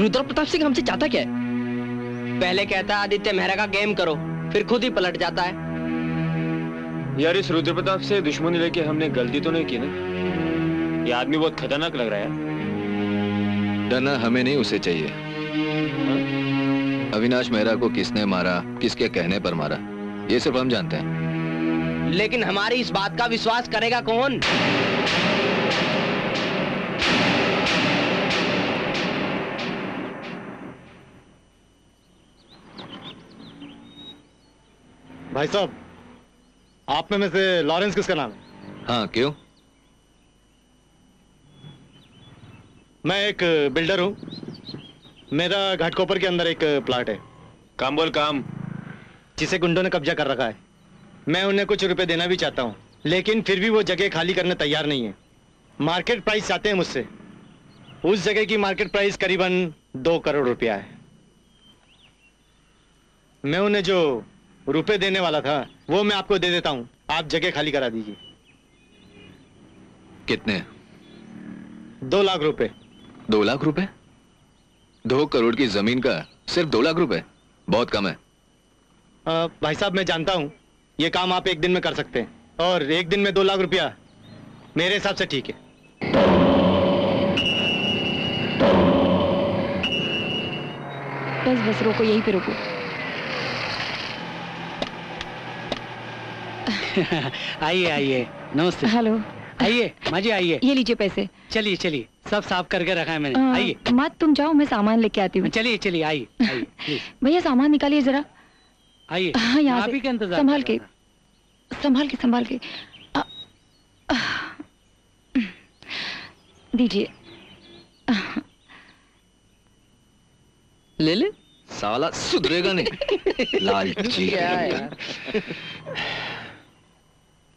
रुद्रप्रताप सिंह हमसे चाहता क्या है? पहले कहता है आदित्य मेहरा का गेम करो, फिर खुद ही पलट जाता है। यार इस रुद्रप्रताप से दुश्मनी लेके हमने गलती तो नहीं की ना? ये आदमी बहुत खतरनाक लग रहा है। डरना हमें नहीं उसे चाहिए। हाँ? अविनाश मेहरा को किसने मारा, किसके कहने पर मारा, ये सिर्फ हम जानते हैं। लेकिन हमारी इस बात का विश्वास करेगा कौन? भाई साहब, आप में से लॉरेंस किसका नाम है? हाँ, क्यों? मैं एक बिल्डर हूँ। मेरा घाटकोपर के अंदर एक प्लाट है। काम बोल काम। जिसे गुंडों ने कब्जा कर रखा है। मैं उन्हें कुछ रुपए देना भी चाहता हूँ, लेकिन फिर भी वो जगह खाली करने तैयार नहीं है। मार्केट प्राइस चाहते हैं मुझसे। उस जगह की मार्केट प्राइस करीबन 2 करोड़ रुपया है। मैं उन्हें जो रुपए देने वाला था वो मैं आपको दे देता हूँ, आप जगह खाली करा दीजिए। कितने? 2 लाख रुपए। 2 लाख रुपए? 2 करोड़ की जमीन का सिर्फ 2 लाख रुपए? बहुत कम है। भाई साहब मैं जानता हूँ ये काम आप एक दिन में कर सकते हैं, और एक दिन में 2 लाख रुपया मेरे हिसाब से ठीक है। बस रोको, यहीं पे रोको। आइए आइए, नमस्ते। हेलो, आइए माजी, आइए। ये लीजिए पैसे। चलिए चलिए, सब साफ करके रखा है मैंने। आइए। मत तुम जाओ, मैं सामान लेके आती हूँ। चलिए चलिए, आइए। भैया सामान निकालिए जरा। आइए। हाँ, यहाँ आप ही का इंतजार। संभाल के दीजिए। ले ले, साला सुधरेगा नहीं। लालची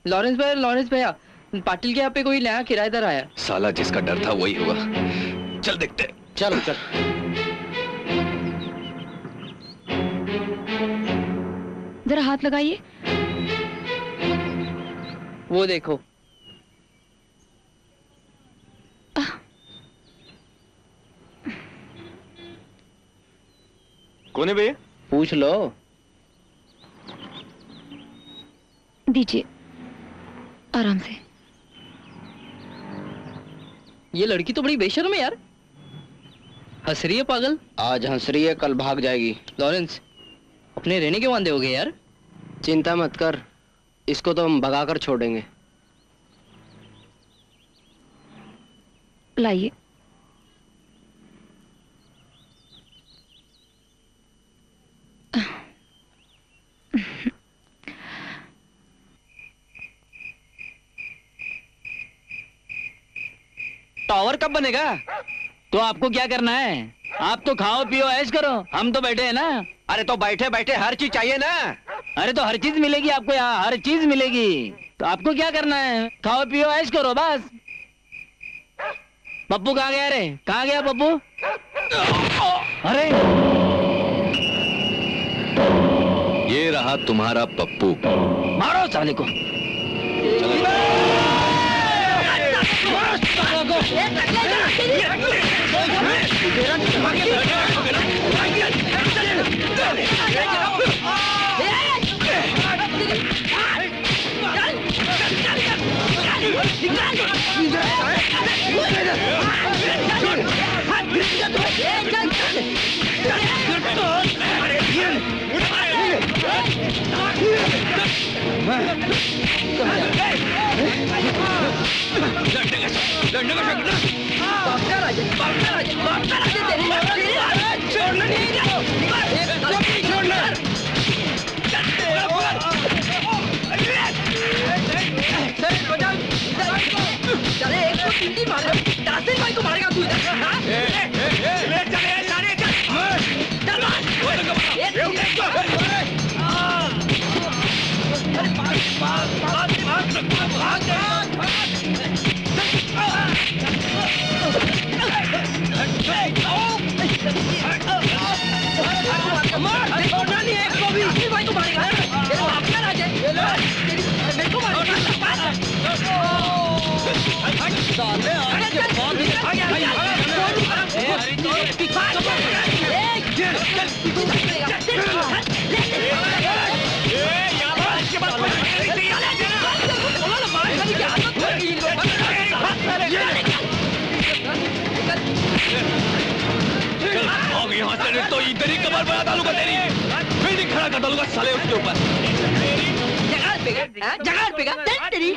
लॉरेंस भैया, पाटिल के यहाँ पे कोई नया किराएदार आया। साला जिसका डर था वही हुआ। चल देखते। चलो चल। जरा हाथ लगाइए। वो देखो। कौन है भैया? पूछ लो। दीजिए आराम से। ये लड़की तो बड़ी बेशर्म है यार। हंस रही है पागल। आज हंस रही है, कल भाग जाएगी। लॉरेंस, अपने रहने के वांदे हो गए यार। चिंता मत कर, इसको तो हम भगा कर छोड़ेंगे। लाइए। टावर कब बनेगा? तो आपको क्या करना है? आप तो खाओ पियो ऐश करो, हम तो बैठे हैं ना। अरे तो बैठे बैठे हर चीज चाहिए ना। अरे तो हर चीज मिलेगी आपको, यहाँ हर चीज मिलेगी। तो आपको क्या करना है? खाओ पियो ऐश करो बस। पप्पू कहाँ गया रे? कहाँ गया पप्पू? अरे ये रहा तुम्हारा पप्पू। मारो साले को। भाई को मारेगा तू इधर तो इधर ही कमर बना डालूंगा तेरी, फिर ही खड़ा कर डालूंगा साले उसके ऊपर। जगाड़ पेगा तेरी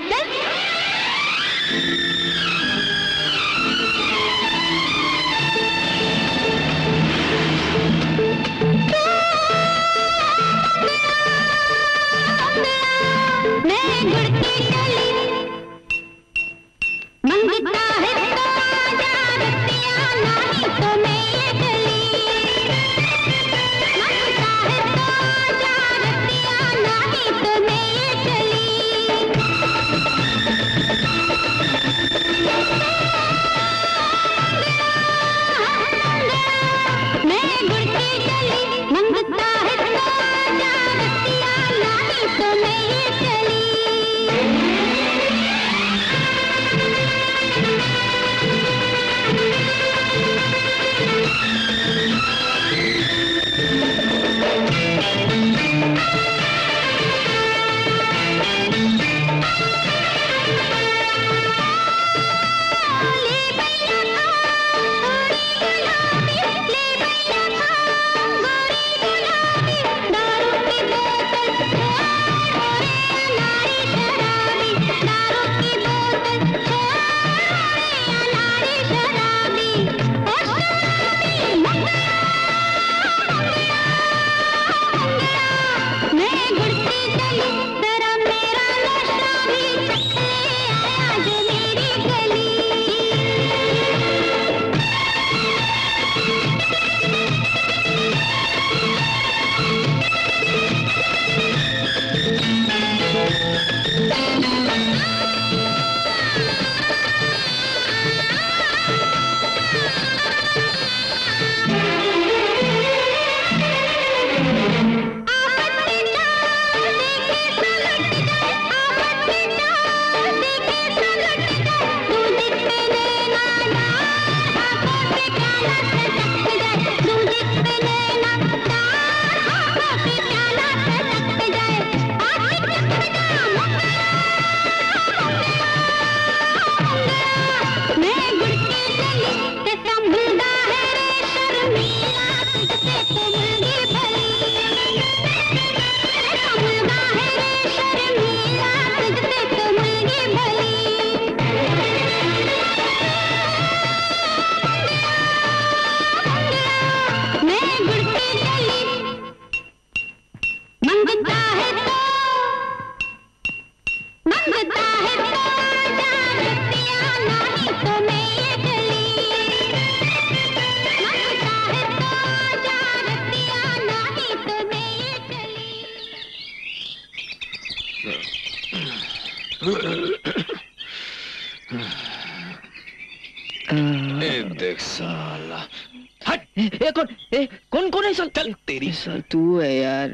तू है यार।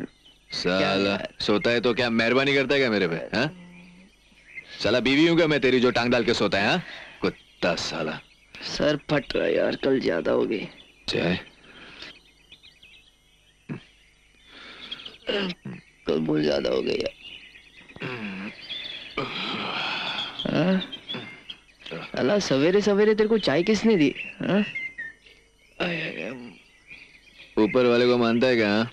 साला सोता है तो क्या मेहरबानी करता है क्या मेरे पे? हाँ साला बीवी हूँ क्या मैं तेरी जो टांग डाल के सोता है? हाँ कुत्ता साला। सर फट रहा यार, कल ज्यादा हो गई। कल बहुत ज्यादा हो गई यार। साला सवेरे सवेरे तेरे को चाय किसने दी? हाँ ऊपर वाले को मानता है क्या?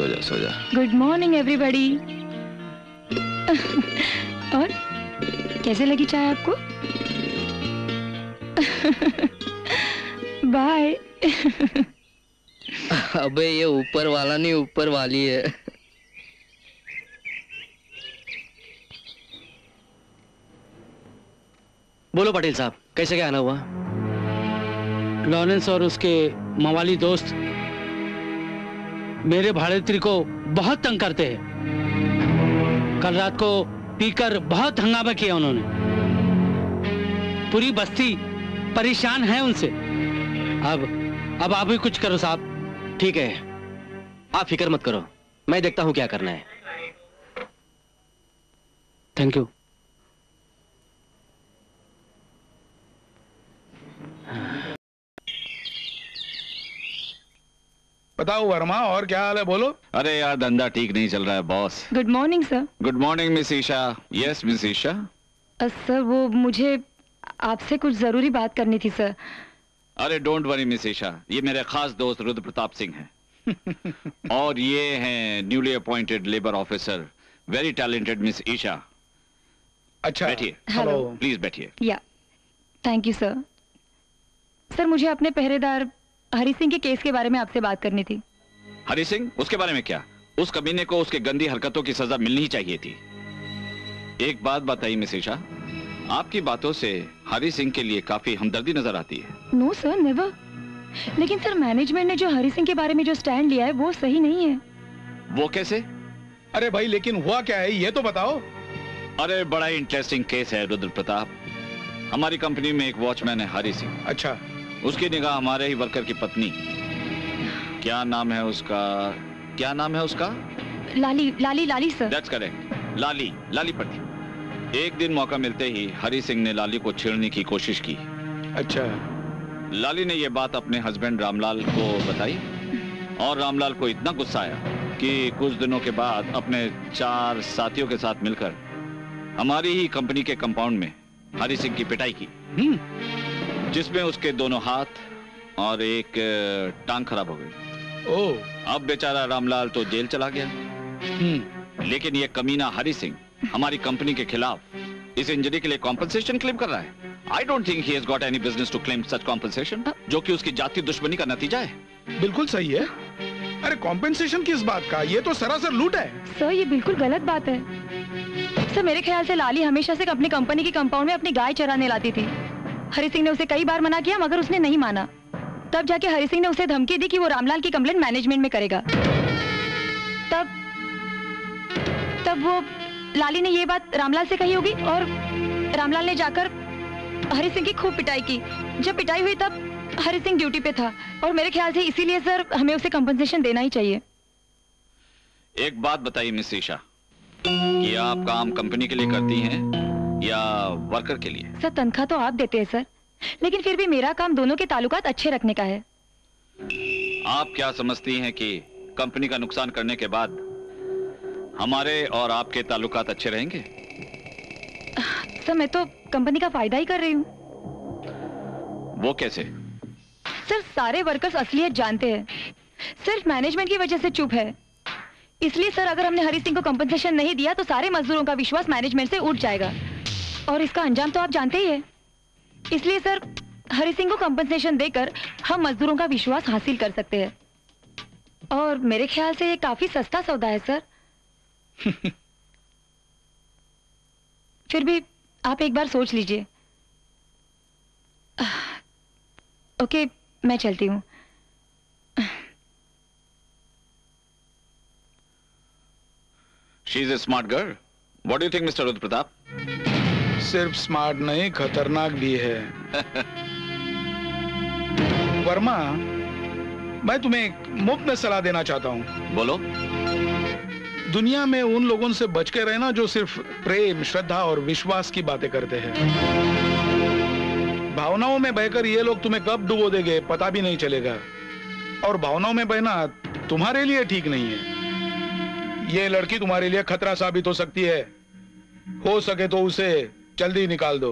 सो जा। Good morning everybody. और कैसे लगी चाय आपको? बाय। अबे ये ऊपर वाला नहीं, ऊपर वाली है। बोलो पटेल साहब, कैसे क्या आना हुआ? लॉरेंस और उसके मवाली दोस्त मेरे भाड़ेत्री को बहुत तंग करते हैं। कल रात को पीकर बहुत हंगामा किया उन्होंने, पूरी बस्ती परेशान है उनसे। अब आप भी कुछ करो साहब। ठीक है, आप फिक्र मत करो, मैं देखता हूं क्या करना है। Thank you. बताओ वर्मा, और क्या हाल है? बोलो। अरे यार, धंधा ठीक नहीं चल रहा है boss. Good morning sir. Good morning miss Isha. Yes miss Isha. Sir वो मुझे आपसे कुछ जरूरी बात करनी थी सर। अरे डोंट वरी मिस ईशा, ये मेरे खास दोस्त रुद्रप्रताप सिंह हैं। और ये हैं newly appointed labour officer, very talented miss Isha. अच्छा बैठिए। हेलो प्लीज बैठिए। या थैंक यू सर। सर मुझे अपने पहरेदार हरि सिंह के केस के बारे में आपसे बात करनी थी। हरि सिंह? उसके बारे में क्या? उस कमीने को उसके गंदी हरकतों की सजा मिलनी ही चाहिए थी। एक बात बताइए मिस ईशा, आपकी बातों से हरि सिंह के लिए काफी हमदर्दी नजर आती है। No sir, never. लेकिन सर मैनेजमेंट ने जो हरि सिंह के बारे में जो स्टैंड लिया है वो सही नहीं है। वो कैसे? अरे भाई लेकिन हुआ क्या है ये तो बताओ। अरे बड़ा इंटरेस्टिंग केस है रुद्र प्रताप। हमारी कंपनी में एक वॉचमैन है हरि सिंह। अच्छा। उसकी निगाह हमारे ही वर्कर की पत्नी, क्या नाम है उसका? Lali sir. That's correct, Lali पर थी। एक दिन मौका मिलते ही हरि सिंह ने लाली को छेड़ने की कोशिश की। अच्छा। लाली ने यह बात अपने हस्बैंड रामलाल को बताई और रामलाल को इतना गुस्सा आया कि कुछ दिनों के बाद अपने 4 साथियों के साथ मिलकर हमारी ही कंपनी के कंपाउंड में हरि सिंह की पिटाई की, जिसमें उसके दोनों हाथ और एक टांग खराब हो गई। ओह। अब बेचारा रामलाल तो जेल चला गया। लेकिन ये कमीना हरि सिंह हमारी कंपनी के खिलाफ इस इंजरी के लिए कॉम्पनसेशन क्लेम कर रहा है। I don't think he has got any business to claim such compensation, जो कि उसकी जाति दुश्मनी का नतीजा है। बिल्कुल सही है। अरे कॉम्पनसेशन किस बात का, ये तो सरासर लूट है। सर ये बिल्कुल गलत बात है। सर मेरे ख्याल से लाली हमेशा से अपनी कंपनी के कंपाउंड में अपनी गाय चराने लाती थी। हरि सिंह ने उसे कई बार मना किया मगर उसने नहीं माना। तब जाके हरि सिंह ने उसे धमकी दी कि वो रामलाल की कंप्लेंट मैनेजमेंट में करेगा। तब वो लाली ने ये बात रामलाल से कही होगी और रामलाल ने जाकर हरि सिंह की खूब पिटाई की। जब पिटाई हुई तब हरि सिंह ड्यूटी पे था और मेरे ख्याल से इसीलिए सर हमें उसे कंपनसेशन देना ही चाहिए। एक बात बताइए मिस ईशा, कि आप काम कंपनी के लिए करती हैं या वर्कर के लिए? सर तनख्वाह तो आप देते हैं सर, लेकिन फिर भी मेरा काम दोनों के ताल्लुकात अच्छे रखने का है। आप क्या समझती हैं कि कंपनी का नुकसान करने के बाद हमारे और आपके ताल्लुकात अच्छे रहेंगे? सर मैं तो कंपनी का फायदा ही कर रही हूँ। वो कैसे? सर सारे वर्कर्स असलियत जानते हैं, सिर्फ मैनेजमेंट की वजह से चुप है। इसलिए सर अगर हमने हरि सिंह को कंपनसेशन नहीं दिया तो सारे मजदूरों का विश्वास मैनेजमेंट से उठ जाएगा और इसका अंजाम तो आप जानते ही हैं। इसलिए सर हरि सिंह को कंपनसेशन देकर हम मजदूरों का विश्वास हासिल कर सकते हैं और मेरे ख्याल से ये काफी सस्ता सौदा है सर। फिर भी आप एक बार सोच लीजिए। ओके मैं चलती हूँ। She is a smart girl. What do you think, Mr. Rudra Pratap? सिर्फ स्मार्ट नहीं, खतरनाक भी है। वर्मा, मैं तुम्हें एक मुफ्त में सलाह देना चाहता हूँ। बोलो। दुनिया में उन लोगों से बच के रहना जो सिर्फ प्रेम, श्रद्धा और विश्वास की बातें करते हैं। भावनाओं में बहकर ये लोग तुम्हें कब डुबो देंगे पता भी नहीं चलेगा और भावनाओं में बहना तुम्हारे लिए ठीक नहीं है। ये लड़की तुम्हारे लिए खतरा साबित हो सकती है, हो सके तो उसे जल्दी निकाल दो।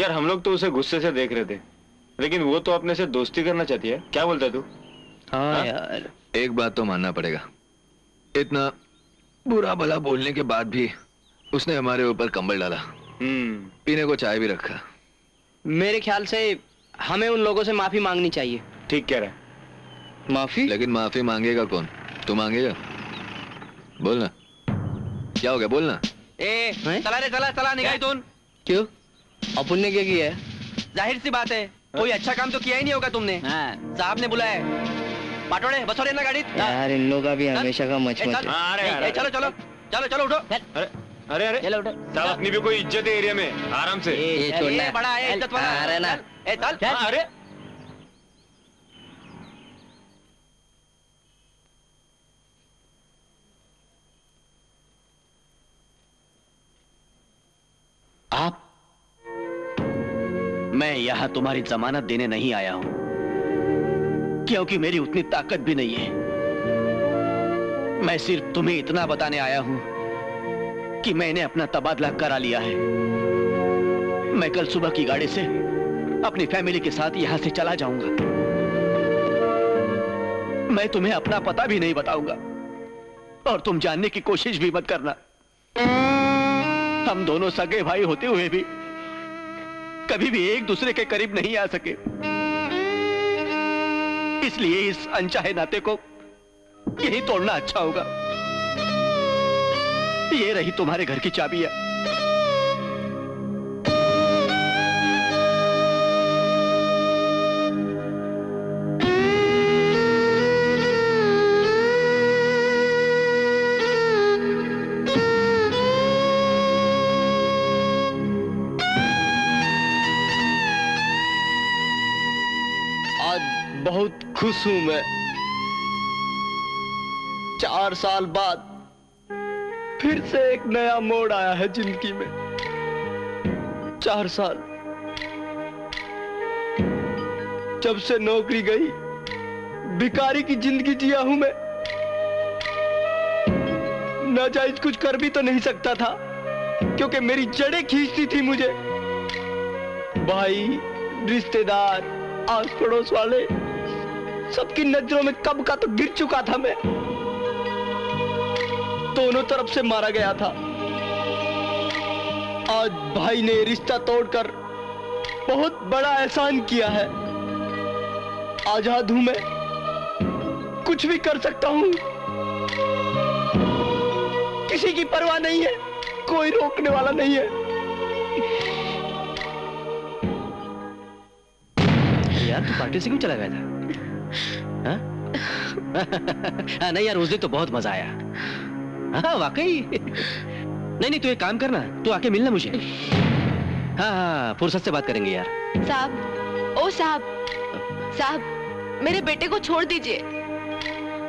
यार हम लोग तो उसे गुस्से से देख रहे थे लेकिन वो तो अपने से दोस्ती करना चाहती है, क्या बोलता है तू? हाँ यार, एक बात तो मानना पड़ेगा, इतना बुरा भला बोलने के बाद भी उसने हमारे ऊपर कंबल डाला, पीने को चाय भी रखा। मेरे ख्याल से हमें उन लोगों से माफी मांगनी चाहिए। ठीक कह रहा है, माफी। लेकिन माफी मांगेगा कौन? तू मांगेगा? बोलना क्या हो गया, बोलना। ए चला रे चला, चला निकाय तुम। क्यों, अपन ने क्या किया है? जाहिर सी बात है, कोई अच्छा काम तो किया ही नहीं होगा तुमने। साहब ने बुलाया है, पाटोड़े बसो लेना गाड़ी। यार इन लोगों का भी हमेशा का मचमच। अरे चलो चलो चलो चलो उठो। अरे अरे चलो उठो, अपनी भी कोई इज्जत है एरिया में, आराम से। ये बड़ा है इज्जत वाला। अरे ना ए चल। अरे आप, मैं यहाँ तुम्हारी जमानत देने नहीं आया हूं, क्योंकि मेरी उतनी ताकत भी नहीं है। मैं सिर्फ तुम्हें इतना बताने आया हूं कि मैंने अपना तबादला करा लिया है। मैं कल सुबह की गाड़ी से अपनी फैमिली के साथ यहां से चला जाऊंगा। मैं तुम्हें अपना पता भी नहीं बताऊंगा और तुम जानने की कोशिश भी मत करना। हम दोनों सगे भाई होते हुए भी कभी भी एक दूसरे के करीब नहीं आ सके, इसलिए इस अनचाहे नाते को यही तोड़ना अच्छा होगा। ये रही तुम्हारे घर की चाबियां। खुश हूं मैं, 4 साल बाद फिर से एक नया मोड़ आया है जिंदगी में। 4 साल जब से नौकरी गई, भिखारी की जिंदगी जिया हूं मैं। नाजायज कुछ कर भी तो नहीं सकता था क्योंकि मेरी जड़ें खींचती थी मुझे। भाई, रिश्तेदार, आस पड़ोस वाले, सबकी नजरों में कब का तो गिर चुका था मैं। दोनों तरफ से मारा गया था। आज भाई ने रिश्ता तोड़कर बहुत बड़ा एहसान किया है। आजाद हूं मैं, कुछ भी कर सकता हूं, किसी की परवाह नहीं है, कोई रोकने वाला नहीं है। यार तू पार्टी से क्यों चला गया था? हाँ? नहीं यार, उस दिन तो बहुत मजा आया। हाँ वाकई। नहीं तू एक काम करना, तू आके मिलना मुझे। हाँ फुर्सत से बात करेंगे यार। साहब, ओ साहब, साहब मेरे बेटे को छोड़ दीजिए।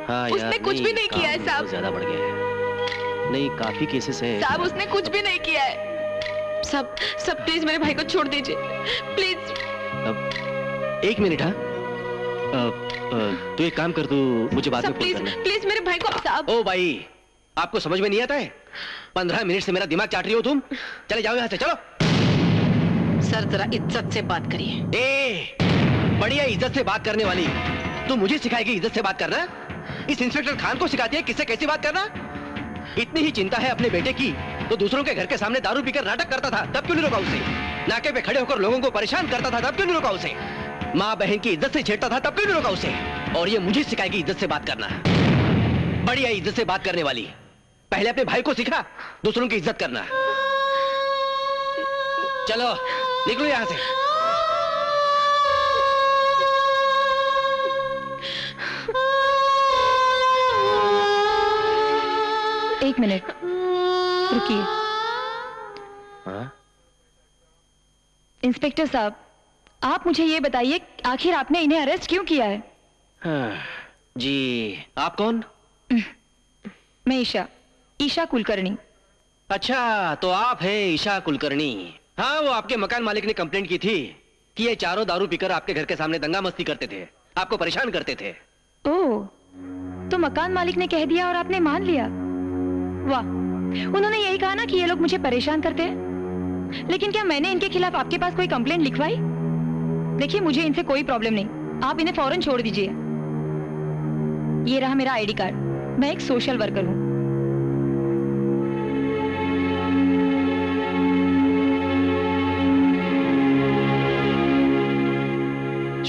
हाँ, उसने कुछ भी नहीं किया है साहब। ज्यादा बढ़ गया है। नहीं काफी केसेस है साहब, उसने कुछ भी नहीं किया है। सब सब प्लीज मेरे भाई को छोड़ दीजिए प्लीज। 1 मिनट। हाँ तू एक काम कर, तू मुझे बाद में फोन करना। प्लीज मेरे भाई को साहब। ओ भाई, आपको समझ में नहीं आता है? 15 मिनट से मेरा दिमाग चाट रही हो तुम। चले जाओ यहाँ से, चलो। सर जरा इज्जत से बात करिए। ए बढ़िया, इज्जत से बात करने वाली तू मुझे सिखाएगी इज्जत से बात करना? इस इंस्पेक्टर खान को सिखाती है किससे कैसे बात करना? इतनी ही चिंता है अपने बेटे की तो दूसरों के घर के सामने दारू पीकर नाटक करता था, तब क्यों नहीं रोका उसे? नाके पे खड़े होकर लोगों को परेशान करता था, तब क्यों नहीं रोका उसे? माँ बहन की इज्जत से छेड़ता था, तब क्यों नहीं रोका उसे? और ये मुझे सिखाएगी इज्जत से बात करना? बढ़िया, इज्जत से बात करने वाली। पहले अपने भाई को सिखा दूसरों की इज्जत करना। चलो निकलो यहाँ से। एक मिनट रुकिए। हाँ? इंस्पेक्टर साहब, आप मुझे ये बताइए आखिर आपने इन्हें अरेस्ट क्यों किया है? हाँ, जी आप कौन? मैं ईशा कुलकर्णी। अच्छा तो आप हैं ईशा कुलकर्णी। हाँ वो आपके मकान मालिक ने कंप्लेंट की थी कि ये चारों दारू पीकर आपके घर के सामने दंगा मस्ती करते थे, आपको परेशान करते थे। ओह, तो मकान मालिक ने कह दिया और आपने मान लिया? वाह, उन्होंने यही कहा ना कि ये लोग मुझे परेशान करते हैं। लेकिन क्या मैंने इनके खिलाफ आपके पास कोई कंप्लेंट लिखवाई? देखिए मुझे इनसे कोई प्रॉब्लम नहीं, आप इन्हें फौरन छोड़ दीजिए। ये रहा मेरा आईडी कार्ड, मैं एक सोशल वर्कर हूँ।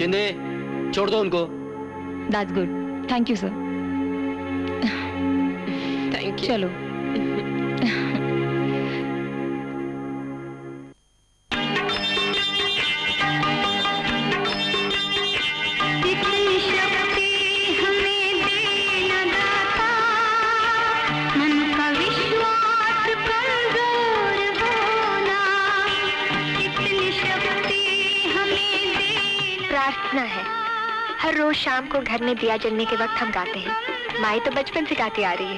शिंदे, छोड़ दो उनको। That's good. Thank you, sir. Thank you. चलो। हर रोज शाम को घर में दिया जलने के वक्त हम गाते हैं। माई तो बचपन से गाती आ रही है।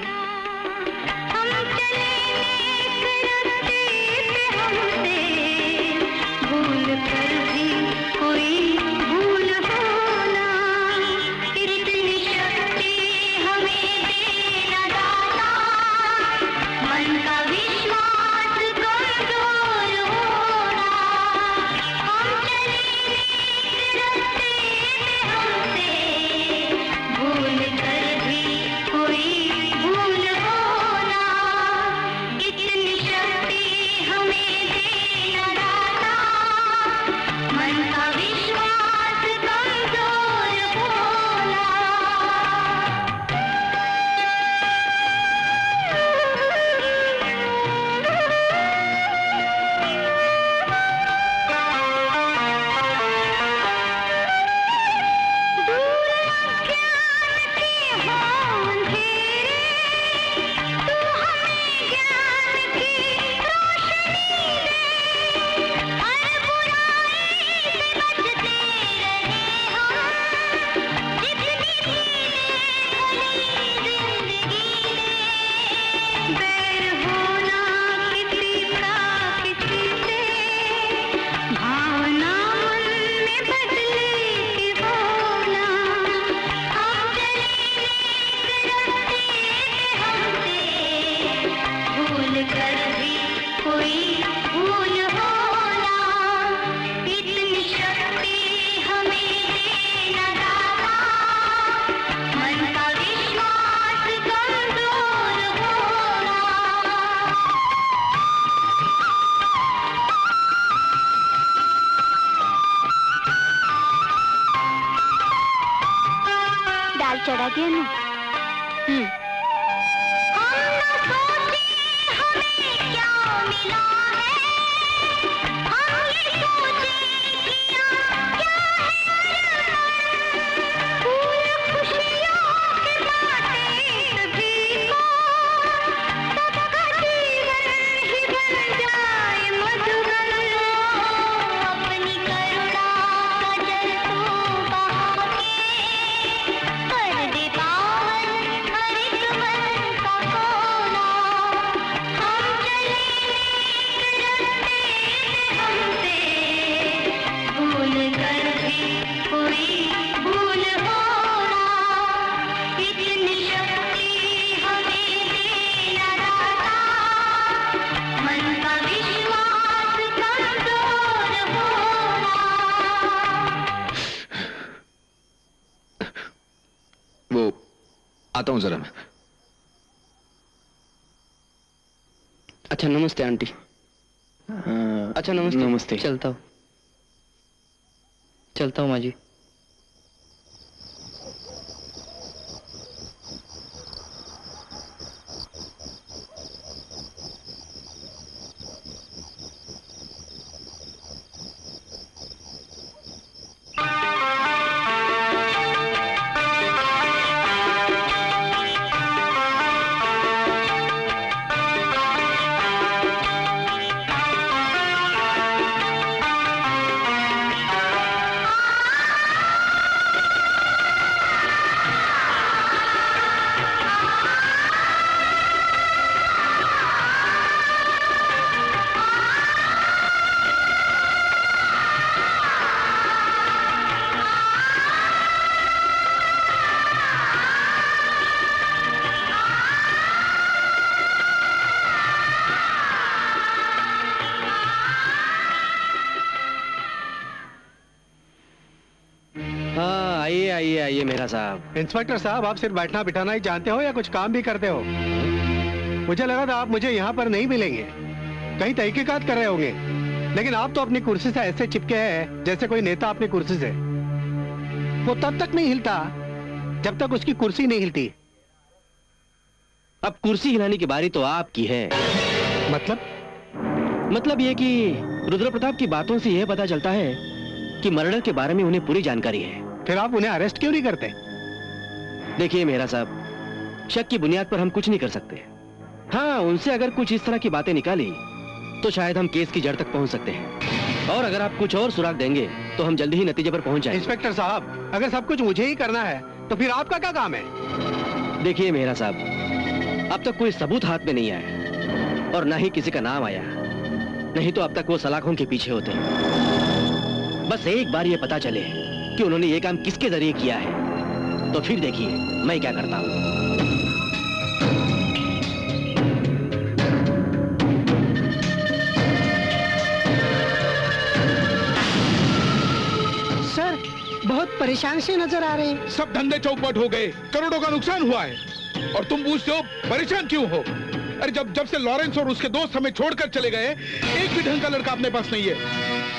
जरा मैं। अच्छा नमस्ते आंटी। अच्छा नमस्ते। नमस्ते। चलता हूँ माँ जी। चाहिए मेहरा साहब। इंस्पेक्टर साहब, आप सिर्फ बैठना बिठाना ही जानते हो या कुछ काम भी करते हो? मुझे लगा था आप मुझे यहाँ पर नहीं मिलेंगे, कहीं तहकीकात कर रहे होंगे, लेकिन आप तो अपनी कुर्सी से ऐसे चिपके हैं जैसे कोई नेता अपनी कुर्सी से। वो तब तक नहीं हिलता जब तक उसकी कुर्सी नहीं हिलती। अब कुर्सी हिलाने की बारी तो आपकी है। मतलब ये कि रुद्रप्रताप की बातों से यह पता चलता है कि मर्डर के बारे में उन्हें पूरी जानकारी है। फिर आप उन्हें अरेस्ट क्यों नहीं करते? देखिए मेहरा साहब, शक की बुनियाद पर हम कुछ नहीं कर सकते। हाँ, उनसे अगर कुछ इस तरह की बातें निकाली तो शायद हम केस की जड़ तक पहुंच सकते हैं, और अगर आप कुछ और सुराग देंगे तो हम जल्दी ही नतीजे पर पहुंच जाएंगे। इंस्पेक्टर साहब, अगर सब कुछ मुझे ही करना है तो फिर आपका क्या काम है? देखिए मेहरा साहब, अब तक कोई सबूत हाथ में नहीं आया और ना ही किसी का नाम आया, नहीं तो अब तक वो सलाखों के पीछे होते हैं। बस एक बार ये पता चले कि उन्होंने ये काम किसके जरिए किया है तो फिर देखिए मैं क्या करता हूँ। बहुत परेशान से नजर आ रहे हैं। सब धंधे चौपट हो गए, करोड़ों का नुकसान हुआ है और तुम पूछते हो परेशान क्यों हो? अरे जब से लॉरेंस और उसके दोस्त हमें छोड़कर चले गए, एक भी ढंग का लड़का अपने पास नहीं है,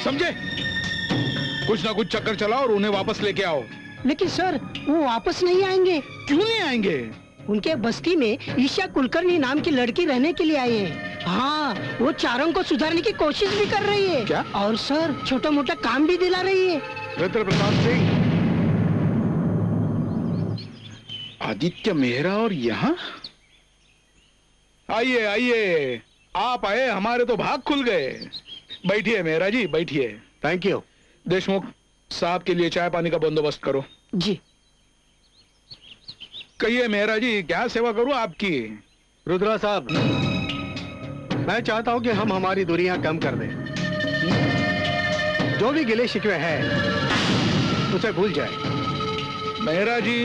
समझे? कुछ ना कुछ चक्कर चलाओ और उन्हें वापस लेके आओ। लेकिन सर, वो वापस नहीं आएंगे। क्यों नहीं आएंगे? उनके बस्ती में ईशा कुलकर्णी नाम की लड़की रहने के लिए आई है। हाँ, वो चारों को सुधारने की कोशिश भी कर रही है। क्या? और सर, छोटा मोटा काम भी दिला रही है। रुद्रप्रताप सिंह, आदित्य मेहरा और यहाँ? आइए आइए, आप आए, हमारे तो भाग खुल गए। बैठिए मेहरा जी, बैठिए। Thank you. देशमुख साहब के लिए चाय पानी का बंदोबस्त करो। जी। कहिए मेहरा जी, क्या सेवा करूं आपकी? रुद्रा साहब, मैं चाहता हूं कि हम हमारी दूरियां कम कर दें, जो भी गिले शिकवे हैं उसे भूल जाए। मेहरा जी,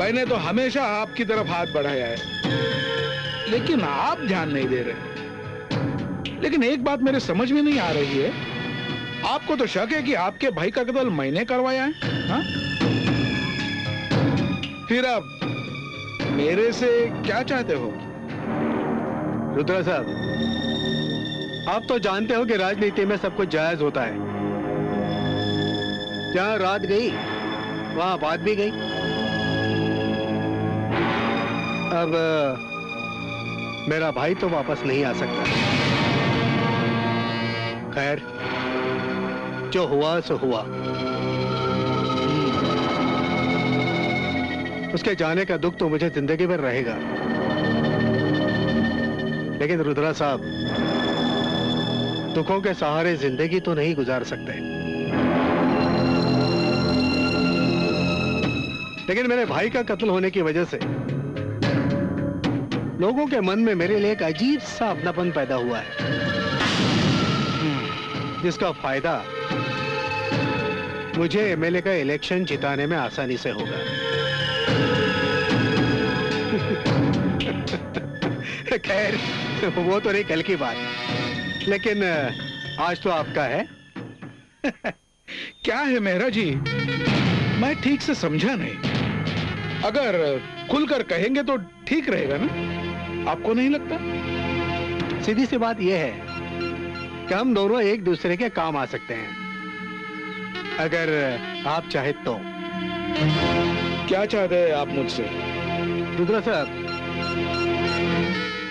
मैंने तो हमेशा आपकी तरफ हाथ बढ़ाया है, लेकिन आप ध्यान नहीं दे रहे। लेकिन एक बात मेरे समझ में नहीं आ रही है, आपको तो शक है कि आपके भाई का कत्ल मैंने करवाया है। हा? फिर आप मेरे से क्या चाहते हो? रुद्रा साहब, आप तो जानते हो कि राजनीति में सब कुछ जायज होता है। जहां रात गई वहां बात भी गई। अब मेरा भाई तो वापस नहीं आ सकता। खैर, जो हुआ सो हुआ। उसके जाने का दुख तो मुझे जिंदगी भर रहेगा, लेकिन रुद्रा साहब, दुखों के सहारे जिंदगी तो नहीं गुजार सकते। लेकिन मेरे भाई का कत्ल होने की वजह से लोगों के मन में मेरे लिए एक अजीब सा अपनापन पैदा हुआ है, जिसका फायदा मुझे एमएलए का इलेक्शन जिताने में आसानी से होगा। खैर, वो तो नहीं कल की बात, लेकिन आज तो आपका है। क्या है मेहरा जी, मैं ठीक से समझा नहीं। अगर खुलकर कहेंगे तो ठीक रहेगा ना, आपको नहीं लगता? सीधी सी बात यह है कि हम दोनों एक दूसरे के काम आ सकते हैं, अगर आप चाहे तो। क्या चाहते हैं आप मुझसे? रुद्रा साहब,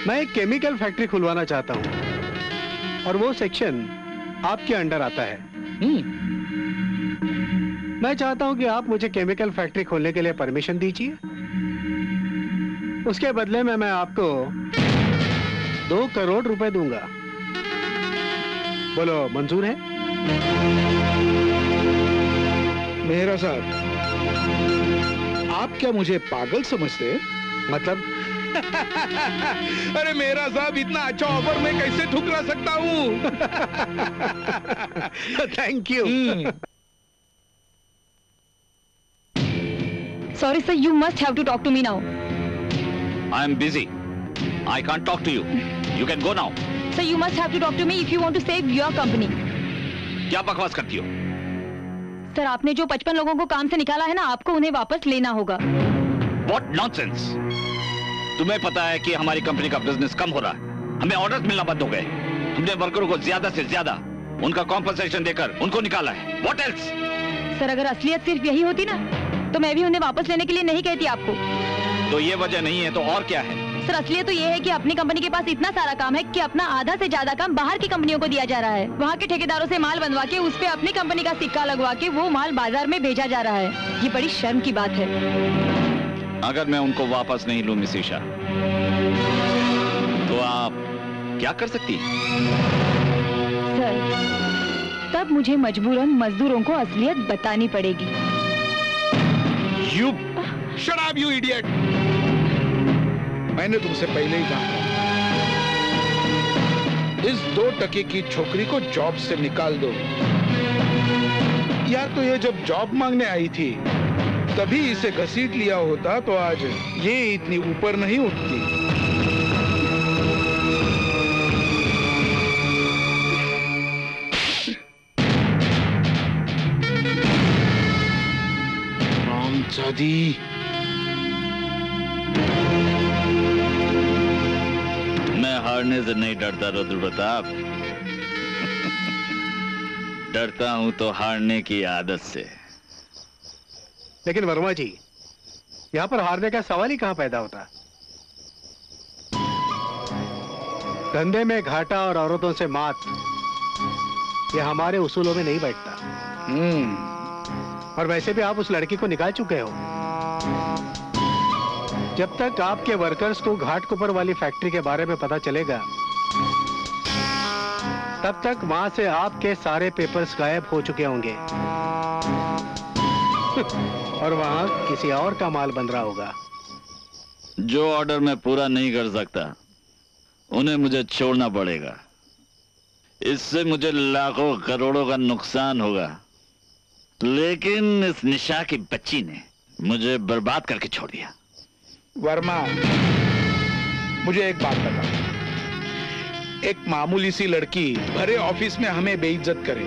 मैं एक केमिकल फैक्ट्री खुलवाना चाहता हूं और वो सेक्शन आपके अंडर आता है। मैं चाहता हूं कि आप मुझे केमिकल फैक्ट्री खोलने के लिए परमिशन दीजिए। उसके बदले में मैं आपको 2 करोड़ रुपए दूंगा। बोलो, मंजूर है? मेहरा साहब, आप क्या मुझे पागल समझते हैं? मतलब? अरे मेरा साहब, इतना अच्छा ऑफर मैं कैसे ठुकरा सकता हूँ? Thank you. Sorry sir, you must have to talk to me now. I am busy. I can't talk to you. You can go now. Sir, you must have to talk to me if you want to save your company. क्या बकवास करती हो? Sir, आपने जो 55 लोगों को काम से निकाला है ना, आपको उन्हें वापस लेना होगा। What nonsense! तुम्हें पता है कि हमारी कंपनी का बिजनेस कम हो रहा है, हमें ऑर्डर्स मिलना बंद हो गए। हमने वर्करों को ज्यादा से ज्यादा उनका कॉम्पनसेशन देकर उनको निकाला है। What else? सर, अगर असलियत सिर्फ यही होती ना तो मैं भी उन्हें वापस लेने के लिए नहीं कहती आपको। तो ये वजह नहीं है तो और क्या है? सर, असलियत तो ये है कि अपनी कंपनी के पास इतना सारा काम है कि अपना आधा से ज्यादा काम बाहर की कंपनियों को दिया जा रहा है। वहाँ के ठेकेदारों से माल बनवा के उस पे अपनी कंपनी का सिक्का लगवा के वो माल बाजार में भेजा जा रहा है। ये बड़ी शर्म की बात है। अगर मैं उनको वापस नहीं लूँ मिस ईशा, तो आप क्या कर सकती हैं? सर, तब मुझे मजबूरन मजदूरों को असलियत बतानी पड़ेगी। You idiot! मैंने तुमसे पहले ही कहा, इस 2 टके की छोकरी को जॉब से निकाल दो। यार, तो ये जब जॉब मांगने आई थी तभी इसे घसीट लिया होता तो आज ये इतनी ऊपर नहीं उठती। राम चादी, हारने से नहीं डरता रुद्रप्रताप, डरता हूं तो हारने की आदत से। लेकिन वर्मा जी, यहां पर हारने का सवाल ही कहां पैदा होता? धंधे में घाटा और औरतों से मात, ये हमारे उसूलों में नहीं बैठता। और वैसे भी आप उस लड़की को निकाल चुके हो। जब तक आपके वर्कर्स को घाटकोपर वाली फैक्ट्री के बारे में पता चलेगा, तब तक वहां से आपके सारे पेपर्स गायब हो चुके होंगे और वहां किसी और का माल बन रहा होगा। जो ऑर्डर मैं पूरा नहीं कर सकता, उन्हें मुझे छोड़ना पड़ेगा। इससे मुझे लाखों करोड़ों का नुकसान होगा, लेकिन इस निशा की बच्ची ने मुझे बर्बाद करके छोड़ दिया। वर्मा, मुझे एक बात बता, एक मामूली सी लड़की भरे ऑफिस में हमें बेइज्जत करे,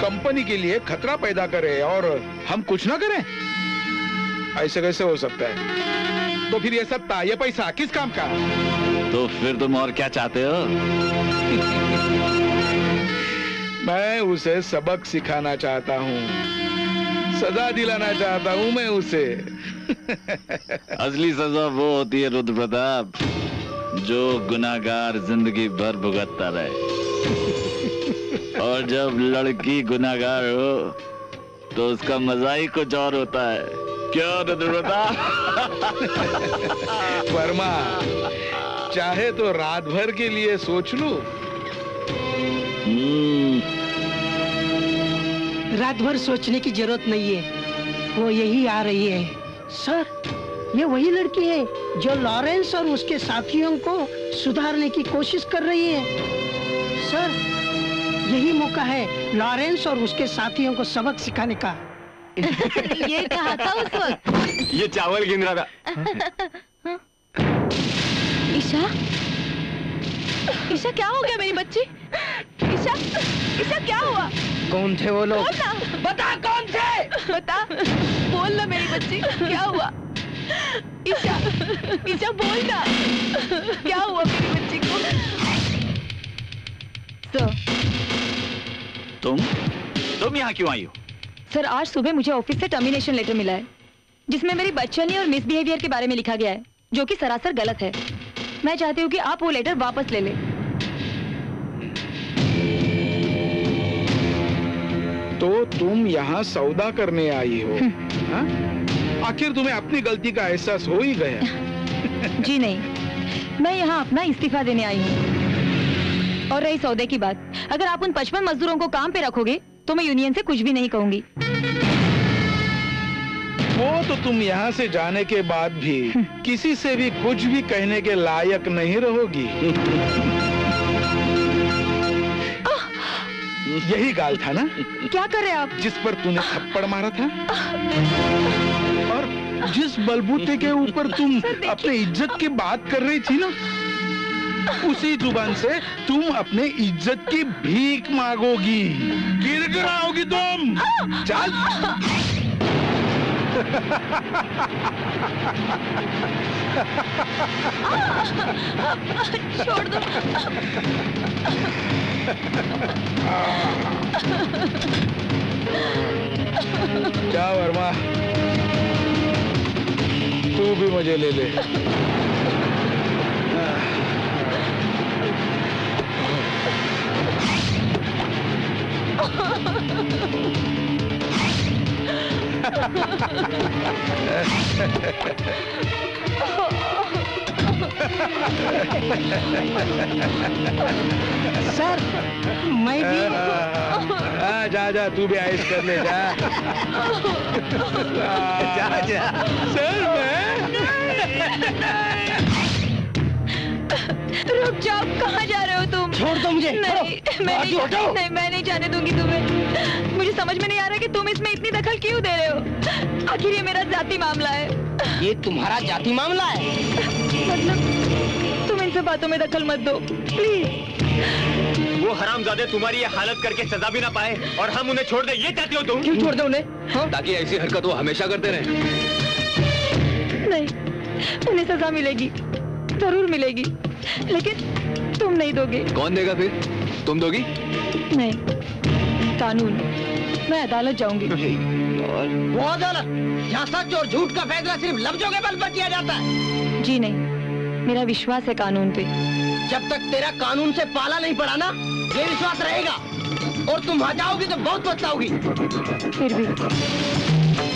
कंपनी के लिए खतरा पैदा करे और हम कुछ ना करें? ऐसे कैसे हो सकता है? तो फिर ये सत्ता, ये पैसा किस काम का? तो फिर तुम और क्या चाहते हो? मैं उसे सबक सिखाना चाहता हूँ, सजा दिलाना चाहता हूँ मैं उसे। असली सजा वो होती है रुद्रप्रताप, जो गुनाहगार जिंदगी भर भुगतता रहे। और जब लड़की गुनाहगार हो तो उसका मजा ही कुछ और होता है। क्यों रुद्रप्रताप? वर्मा, चाहे तो रात भर के लिए सोच लूं। रात भर सोचने की जरूरत नहीं है, वो यही आ रही है। सर, ये वही लड़की है जो लॉरेंस और उसके साथियों को सुधारने की कोशिश कर रही है। सर, यही मौका है लॉरेंस और उसके साथियों को सबक सिखाने का। ये कहा था उस वक्त। ये चावल गिन रहा था। ईशा, ईशा क्या हो गया मेरी बच्ची? ईशा, ईशा क्या हुआ? कौन थे वो लोग? बता, कौन थे? बता, बोल ना मेरी बच्ची, क्या हुआ? ईशा, ईशा बोल ना, क्या हुआ मेरी बच्ची को? सर, तुम यहाँ क्यों आई हो? सर, आज सुबह मुझे ऑफिस से टर्मिनेशन लेटर मिला है, जिसमें मेरी बदचलनी और मिसबिहेवियर के बारे में लिखा गया है, जो कि सरासर गलत है। मैं चाहती हूँ कि आप वो लेटर वापस ले लें। तो तुम यहाँ सौदा करने आई हो? आखिर तुम्हें अपनी गलती का एहसास हो ही गया। जी नहीं, मैं यहाँ अपना इस्तीफा देने आई हूँ। और रही सौदे की बात, अगर आप उन 55 मजदूरों को काम पे रखोगे तो मैं यूनियन से कुछ भी नहीं कहूँगी। वो तो तुम यहाँ से जाने के बाद भी किसी से भी कुछ भी कहने के लायक नहीं रहोगी। यही गाल था ना? क्या कर रहे आप? जिस पर तूने थप्पड़ मारा था और जिस बलबूते के ऊपर तुम अपने इज्जत की बात कर रही थी ना, उसी जुबान से तुम अपने इज्जत की भीख मांगोगी, गिड़गिड़ाओगी तुम। चल। छोड़ दो। जा वर्मा, तू भी मुझे ले ले। सर मैं भी जा तू भी आइस कर ले। जा सर रुक जाओ, कहाँ जा रहे हो तुम? छोड़ दो मुझे। नहीं मैं नहीं जाने दूंगी तुम्हें। मुझे समझ में नहीं आ रहा कि तुम इसमें इतनी दखल क्यों दे रहे हो। आखिर ये मेरा जाति मामला है। ये तुम्हारा जाति मामला है? मतलब तुम इनसे बातों में दखल मत दो प्लीज। वो हरामजादे तुम्हारी ये हालत करके सजा भी ना पाए और हम उन्हें छोड़ दे, ये चाहते हो तुम? क्यों छोड़ दो उन्हें? ताकि ऐसी हरकत वो हमेशा करते रहे। नहीं, उन्हें सजा मिलेगी, जरूर मिलेगी, लेकिन तुम नहीं दोगे। कौन देगा फिर? तुम दोगी? नहीं, कानून। मैं अदालत जाऊंगी। वो अदालत जहाँ सच और झूठ का फैसला सिर्फ लफ्जों के बल पर किया जाता है। जी नहीं, मेरा विश्वास है कानून पे। जब तक तेरा कानून से पाला नहीं पड़ा ना, ये विश्वास रहेगा। और तुम वहाँ जाओगी तो बहुत पछताओगी। फिर भी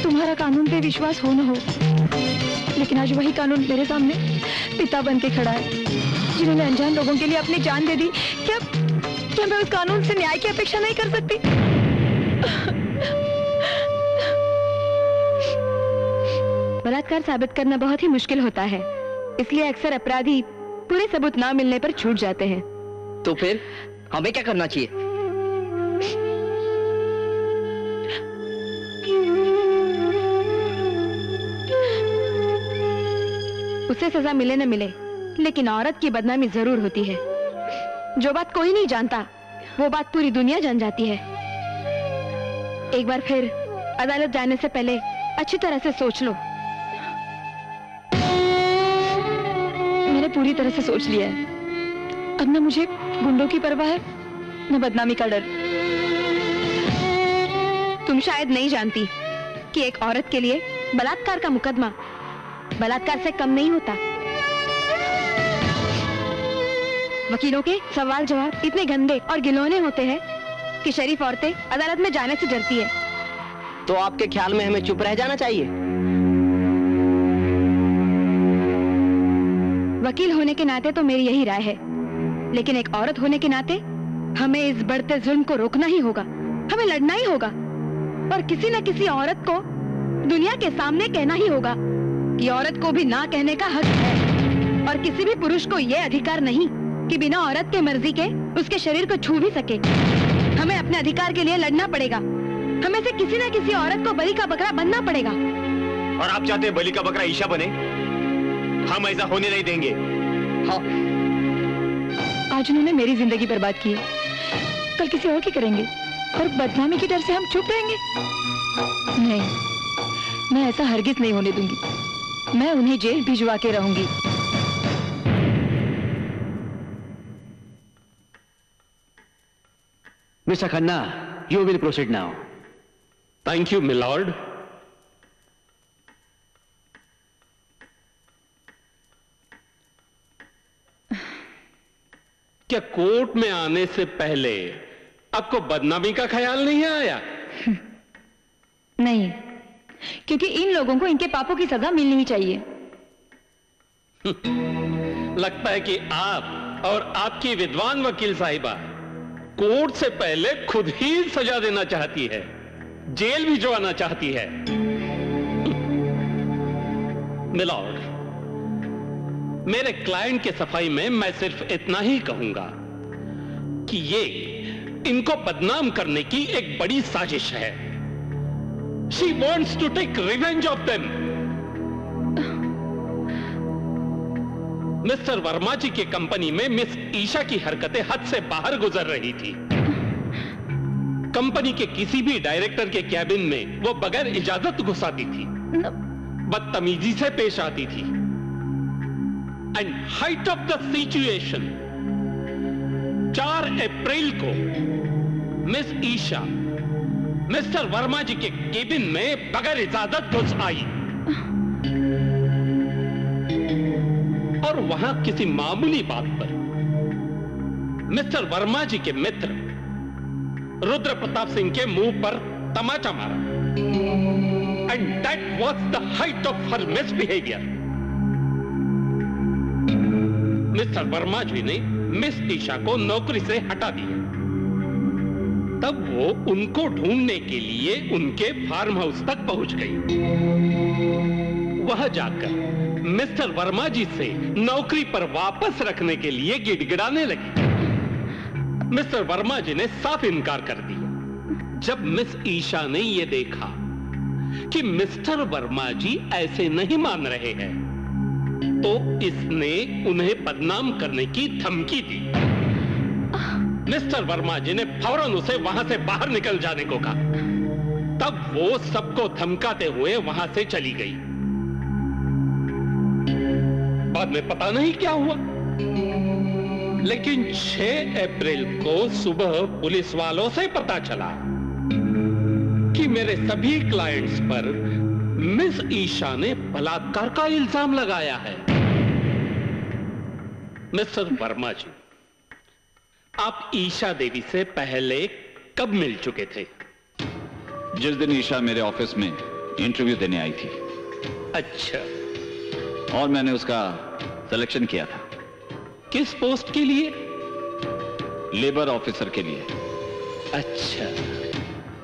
तुम्हारा कानून पे विश्वास हो न हो, लेकिन आज वही कानून मेरे सामने पिता बन के खड़ा है, जिन्होंने अनजान लोगों के लिए अपनी जान दे दी। क्या मैं उस कानून से न्याय की अपेक्षा नहीं कर सकती? बलात्कार साबित करना बहुत ही मुश्किल होता है, इसलिए अक्सर अपराधी पूरे सबूत ना मिलने पर छूट जाते हैं। तो फिर हमें क्या करना चाहिए? उसे सजा मिले न मिले, लेकिन औरत की बदनामी जरूर होती है। जो बात कोई नहीं जानता, वो बात पूरी दुनिया जान जाती है। एक बार फिर अदालत जाने से पहले अच्छी तरह से सोच लो। मैंने पूरी तरह से सोच लिया है। अब न मुझे गुंडों की परवाह है, न बदनामी का डर। तुम शायद नहीं जानती कि एक औरत के लिए बलात्कार का मुकदमा बलात्कार से कम नहीं होता। वकीलों के सवाल जवाब इतने गंदे और घिनौने होते हैं कि शरीफ औरतें अदालत में जाने से डरती है। तो आपके ख्याल में हमें चुप रह जाना चाहिए? वकील होने के नाते तो मेरी यही राय है, लेकिन एक औरत होने के नाते हमें इस बढ़ते जुल्म को रोकना ही होगा। हमें लड़ना ही होगा और किसी न किसी औरत को दुनिया के सामने कहना ही होगा। औरत को भी ना कहने का हक है और किसी भी पुरुष को ये अधिकार नहीं कि बिना औरत के मर्जी के उसके शरीर को छू भी सके। हमें अपने अधिकार के लिए लड़ना पड़ेगा। हमें से किसी न किसी औरत को बलि का बकरा बनना पड़ेगा। और आप चाहते हैं बलि का बकरा ईशा बने? हम ऐसा होने नहीं देंगे। हाँ। आज उन्होंने मेरी जिंदगी बर्बाद की, कल किसी और की करेंगे और बदनामी के डर से हम चुप रहेंगे? नहीं, मैं ऐसा हरगिज नहीं होने दूंगी। मैं उन्हें जेल भिजवा के रहूंगी। Mister Khanna, you will proceed now. Thank you milord. क्या कोर्ट में आने से पहले आपको बदनामी का ख्याल नहीं आया? नहीं, क्योंकि इन लोगों को इनके पापों की सजा मिलनी ही चाहिए। लगता है कि आप और आपकी विद्वान वकील साहिबा कोर्ट से पहले खुद ही सजा देना चाहती है, जेल भिजवाना चाहती है। मिलॉर्ड, मेरे क्लाइंट के सफाई में मैं सिर्फ इतना ही कहूंगा कि ये इनको बदनाम करने की एक बड़ी साजिश है। She wants to take revenge of them. Mister Verma ji के कंपनी में मिस ईशा की हरकतें हद से बाहर गुजर रही थी। कंपनी के किसी भी डायरेक्टर के कैबिन में वो बगैर इजाजत घुसाती थी, बदतमीजी से पेश आती थी। And height of the situation 4 April को मिस ईशा मिस्टर वर्मा जी के केबिन में बगैर इजाजत घुस आई और वहां किसी मामूली बात पर मिस्टर वर्मा जी के मित्र रुद्रप्रताप सिंह के मुंह पर तमाचा मारा। And that was the height of her misbehaviour. Mister Verma ji ने मिस ईशा को नौकरी से हटा दिया। तब वो उनको ढूंढने के लिए उनके फार्म हाउस तक पहुंच गई। वह जाकर मिस्टर वर्मा जी से नौकरी पर वापस रखने के लिए गिड़गिड़ाने लगी। मिस्टर वर्मा जी ने साफ इनकार कर दिया। जब मिस ईशा ने यह देखा कि मिस्टर वर्मा जी ऐसे नहीं मान रहे हैं तो इसने उन्हें बदनाम करने की धमकी दी। मिस्टर वर्मा जी ने फौरन उसे वहां से बाहर निकल जाने को कहा। तब वो सबको धमकाते हुए वहां से चली गई। बाद में पता नहीं क्या हुआ, लेकिन 6 अप्रैल को सुबह पुलिस वालों से पता चला कि मेरे सभी क्लाइंट्स पर मिस ईशा ने बलात्कार का इल्जाम लगाया है। मिस्टर वर्मा जी, आप ईशा देवी से पहले कब मिल चुके थे? जिस दिन ईशा मेरे ऑफिस में इंटरव्यू देने आई थी। अच्छा। और मैंने उसका सिलेक्शन किया था। किस पोस्ट के लिए? लेबर ऑफिसर के लिए। अच्छा,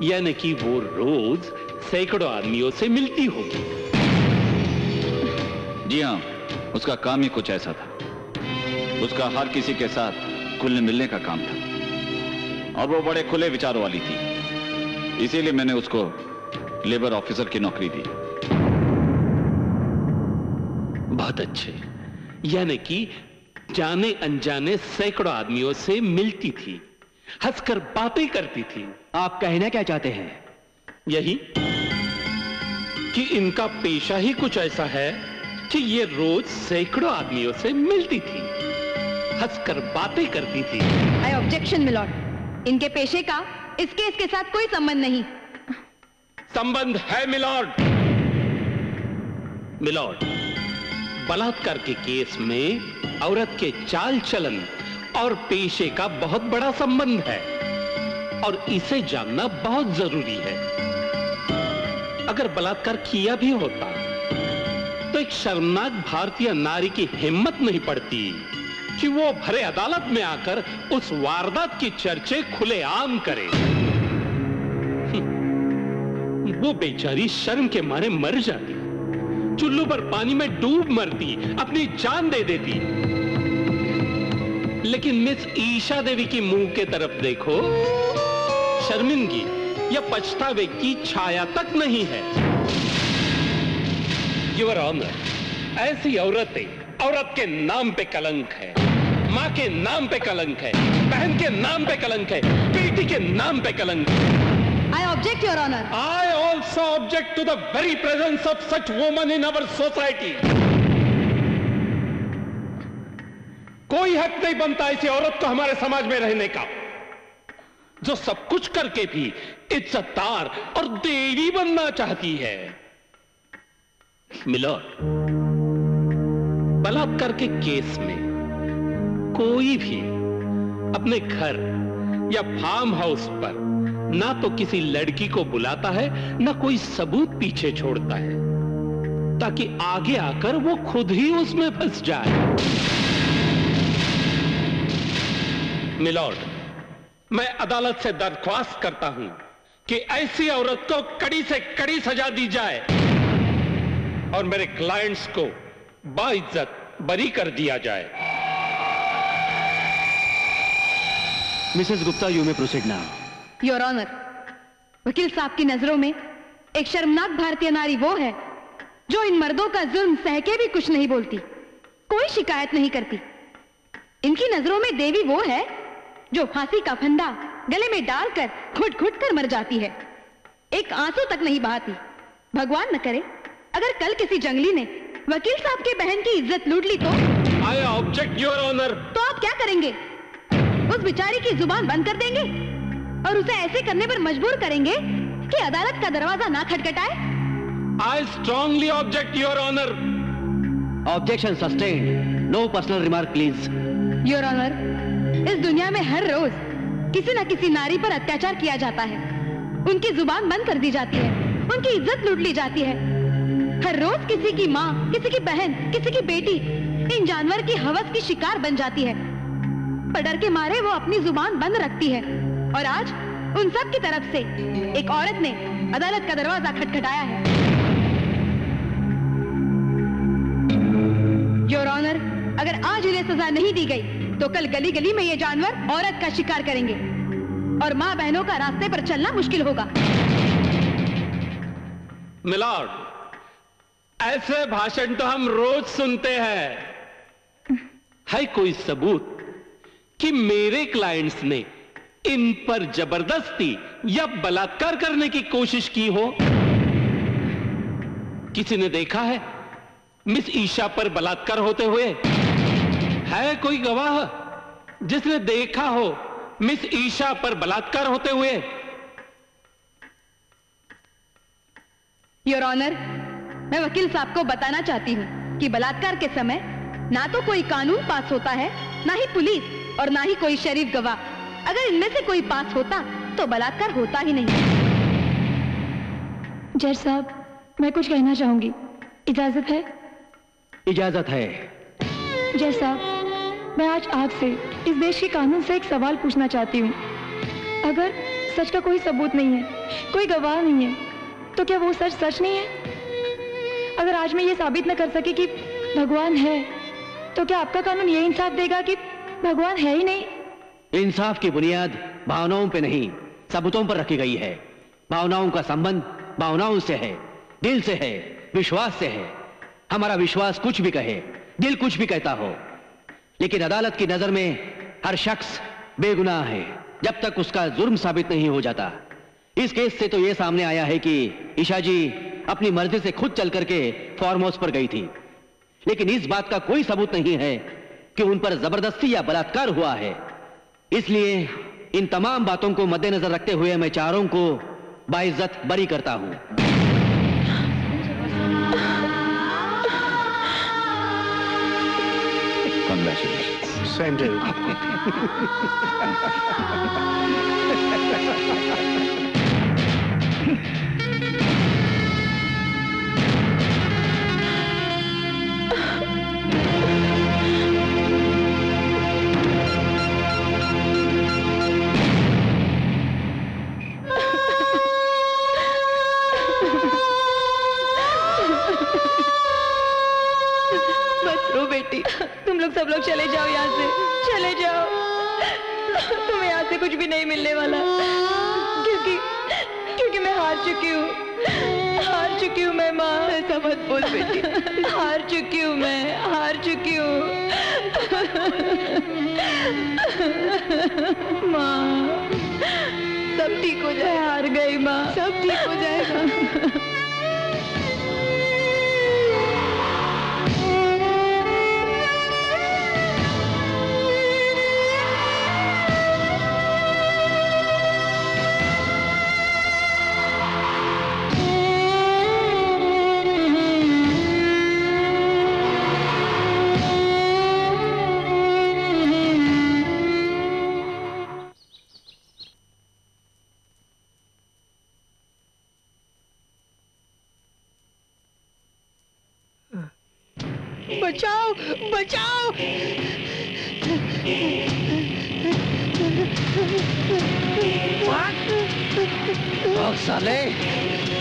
यानी कि वो रोज सैकड़ों आदमियों से मिलती होगी। जी हाँ, उसका काम ही कुछ ऐसा था। उसका हर किसी के साथ खुलने मिलने का काम था और वो बड़े खुले विचारों वाली थी, इसीलिए मैंने उसको लेबर ऑफिसर की नौकरी दी। बहुत अच्छे, यानी कि जाने अनजाने सैकड़ों आदमियों से मिलती थी, हंसकर बातें करती थी। आप कहना क्या चाहते हैं? यही कि इनका पेशा ही कुछ ऐसा है कि ये रोज सैकड़ों आदमियों से मिलती थी, हंसकर बातें करती थी। I objection milord. इनके पेशे का इस केस के साथ कोई संबंध नहीं। संबंध है मिलॉर्ड। मिलॉर्ड, बलात्कार के केस में औरत के चाल चलन और पेशे का बहुत बड़ा संबंध है और इसे जानना बहुत जरूरी है। अगर बलात्कार किया भी होता तो एक शर्मनाक भारतीय नारी की हिम्मत नहीं पड़ती कि वो भरे अदालत में आकर उस वारदात की चर्चे खुलेआम करे। वो बेचारी शर्म के मारे मर जाती, चुल्लू पर पानी में डूब मरती, अपनी जान दे देती। लेकिन मिस ईशा देवी की मुंह के तरफ देखो, शर्मिंदगी या पछतावे की छाया तक नहीं है। योर ऑनर, ऐसी औरत के नाम पे कलंक है, मां के नाम पे कलंक है, बहन के नाम पे कलंक है, बेटी के नाम पे कलंक है। I object, Your Honor. I also object to the very presence of such woman in our society. कोई हक नहीं बनता ऐसी औरत को हमारे समाज में रहने का, जो सब कुछ करके भी इज्जतदार और देवी बनना चाहती है। मिलॉर्ड, बलात्कार के केस में कोई भी अपने घर या फार्म हाउस पर ना तो किसी लड़की को बुलाता है ना कोई सबूत पीछे छोड़ता है ताकि आगे आकर वो खुद ही उसमें फंस जाए। मिलॉर्ड, मैं अदालत से दरख्वास्त करता हूं कि ऐसी औरत को कड़ी से कड़ी सजा दी जाए और मेरे क्लाइंट्स को बाइज्जत बरी कर दिया जाए। Mrs Gupta, you may proceed now. Your honour, वकील साहब की नजरों में एक शर्मनाक भारतीय नारी वो है जो इन मर्दों का जुल्म सह के भी कुछ नहीं बोलती, कोई शिकायत नहीं करती। इनकी नजरों में देवी वो है जो फांसी का फंदा गले में डालकर घुट घुट कर मर जाती है, एक आंसू तक नहीं बहाती। भगवान न करे अगर कल किसी जंगली ने वकील साहब के बहन की इज्जत लूट ली तो। I object your honour. तो आप क्या करेंगे? उस बिचारी की जुबान बंद कर देंगे और उसे ऐसे करने पर मजबूर करेंगे कि अदालत का दरवाजा ना खटखटाए? I strongly object your honour. Objection sustained. No personal remark please. Your honour, इस दुनिया में हर रोज किसी न किसी नारी पर अत्याचार किया जाता है, उनकी जुबान बंद कर दी जाती है, उनकी इज्जत लूट ली जाती है। हर रोज किसी की माँ, किसी की बहन, किसी की बेटी इन जानवर की हवस की शिकार बन जाती है, पर डर के मारे वो अपनी जुबान बंद रखती है। और आज उन सब की तरफ से एक औरत ने अदालत का दरवाजा खटखटाया है। योर ऑनर, अगर आज इन्हें सजा नहीं दी गई तो कल गली गली में ये जानवर औरत का शिकार करेंगे और माँ बहनों का रास्ते पर चलना मुश्किल होगा। मिलाड, ऐसे भाषण तो हम रोज सुनते हैं। है कोई सबूत कि मेरे क्लाइंट्स ने इन पर जबरदस्ती या बलात्कार करने की कोशिश की हो? किसी ने देखा है मिस ईशा पर बलात्कार होते हुए? है कोई गवाह जिसने देखा हो मिस ईशा पर बलात्कार होते हुए? योर ऑनर, मैं वकील साहब को बताना चाहती हूँ कि बलात्कार के समय ना तो कोई कानून पास होता है, ना ही पुलिस और ना ही कोई शरीफ गवाह। अगर इनमें से कोई पास होता तो बलात्कार होता ही नहीं। जज साहब, मैं कुछ कहना चाहूंगी, इजाजत है? इजाजत है। जज साहब, मैं आज आपसे इस देश के कानून से एक सवाल पूछना चाहती हूँ। अगर सच का कोई सबूत नहीं है, कोई गवाह नहीं है, तो क्या वो सच सच नहीं है? अगर आज मैं ये साबित न कर सके कि भगवान है, तो क्या आपका कानून ये इंसाफ देगा कि भगवान है ही नहीं? इंसाफ की बुनियाद भावनाओं पे नहीं, सबूतों पर रखी गई है। भावनाओं का संबंध भावनाओं से है, दिल से है, विश्वास से है। हमारा विश्वास कुछ भी कहे, दिल कुछ भी कहता हो, लेकिन अदालत की नजर में हर शख्स बेगुनाह है जब तक उसका जुर्म साबित नहीं हो जाता। इस केस से तो ये सामने आया है कि ईशा जी अपनी मर्जी से खुद चल करके फार्म हाउस पर गई थी, लेकिन इस बात का कोई सबूत नहीं है कि उन पर जबरदस्ती या बलात्कार हुआ है। इसलिए इन तमाम बातों को मद्देनजर रखते हुए मैं चारों को बाइज्जत बरी करता हूं। कंग्रेचुलेशंस। बेटी, तुम लोग सब चले जाओ यहाँ से, चले जाओ। तुम्हें यहाँ से कुछ भी नहीं मिलने वाला, क्योंकि मैं हार चुकी हूँ मैं। माँ, ऐसा मत बोल बेटी, हार चुकी हूँ मैं। माँ, सब ठीक हो जाए। हार गई माँ, सब ठीक हो जाएगा। बचाओ। भाग साले,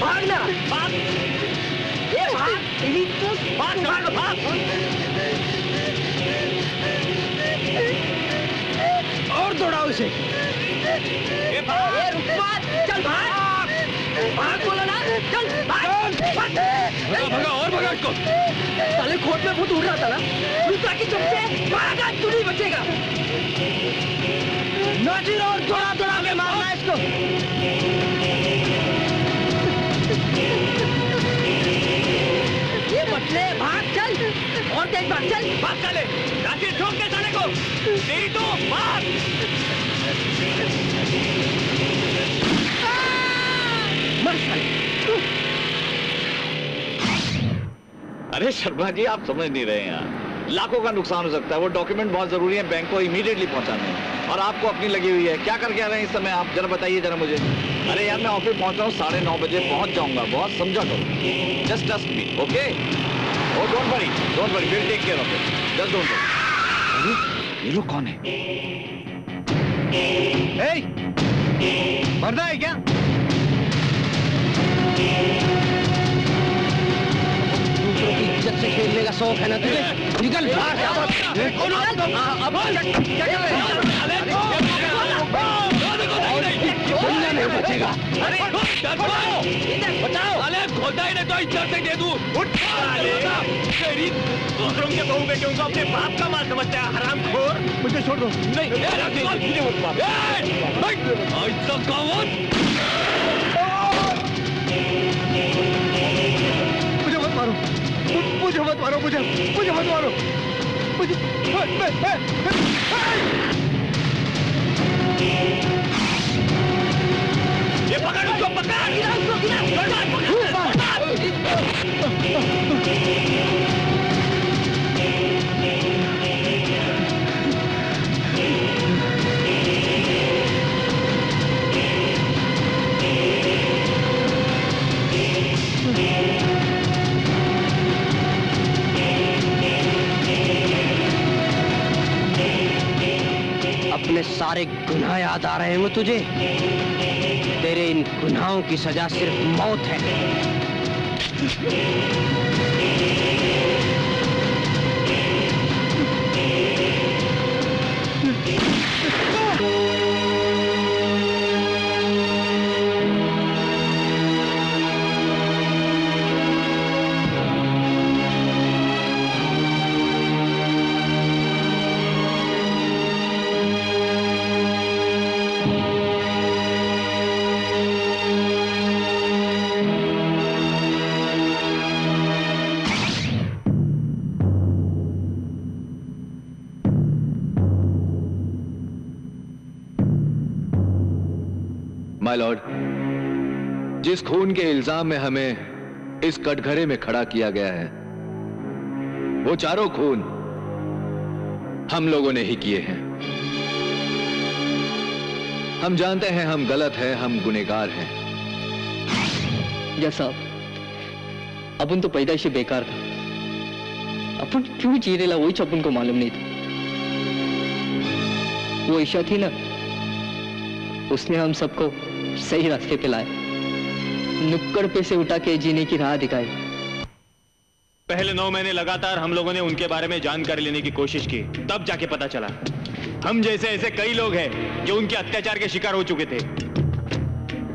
भागना, भाग, ये भाग। और दौड़ाओ इसे। रुक मत, चल भाग, भाग बोला ना, चल भाग। भगा और भगा इसको साले। खोद में भूत उड़ रहा था ना, दूसरा की चुप से मारेगा तू नहीं बचेगा। नाजिर और थोड़ा थोड़ा में मारना इसको। ये बटले भाग चल और देख भाग चल भाग चले। नाजिर छोड़ के साले को नहीं तो मार। अरे शर्मा जी आप समझ नहीं रहे हैं यार, लाखों का नुकसान हो सकता है। वो डॉक्यूमेंट बहुत जरूरी है, बैंक को इमीडिएटली पहुंचाने हैं और आपको अपनी लगी हुई है। क्या करके आ रहे हैं इस समय आप, जरा बताइए जरा मुझे। अरे यार मैं ऑफिस पहुंच रहा हूँ 9:30 बजे, पहुंच जाऊंगा। बहुत समझा दो, just trust me, okay. Oh don't worry, will take care of it, just don't worry. ये लोग कौन है? ए मर्दा है क्या? इज्जत से खेलने का शौक है ना तुझे? निकल नहीं बचेगा। अरे बचाओ, अरे खोदा ही नहीं तो इज्जत से दे दूं। दूसरों के बहू बेटियों को अपने बाप का माल समझता है हरामखोर। मुझे छोड़ दो। मुझे मत मारो, मुझे मत मारो, मुझे मत मारो, मुझे ये पकड़ उसको, पकड़ इसको, अपने सारे गुनाह याद आ रहे हैं वो तुझे? तेरे इन गुनाहों की सजा सिर्फ मौत है। लॉर्ड, जिस खून के इल्जाम में हमें इस कटघरे में खड़ा किया गया है, वो चारों खून हम लोगों ने ही किए हैं। हम जानते हैं हम गलत हैं, हम गुनहगार हैं। यस साहब, अपन तो पैदाइशी बेकार था। अपन क्यों जी रहे वही अपन को मालूम नहीं था। वो ईशा थी ना, उसने हम सबको सही रास्ते पे लाए, नुक्कड़ पे से उठा के जीने की राह दिखाई। पहले 9 महीने लगातार हम लोगों ने उनके बारे में जानकारी लेने की कोशिश की, तब जाके पता चला हम जैसे ऐसे कई लोग हैं जो उनके अत्याचार के शिकार हो चुके थे।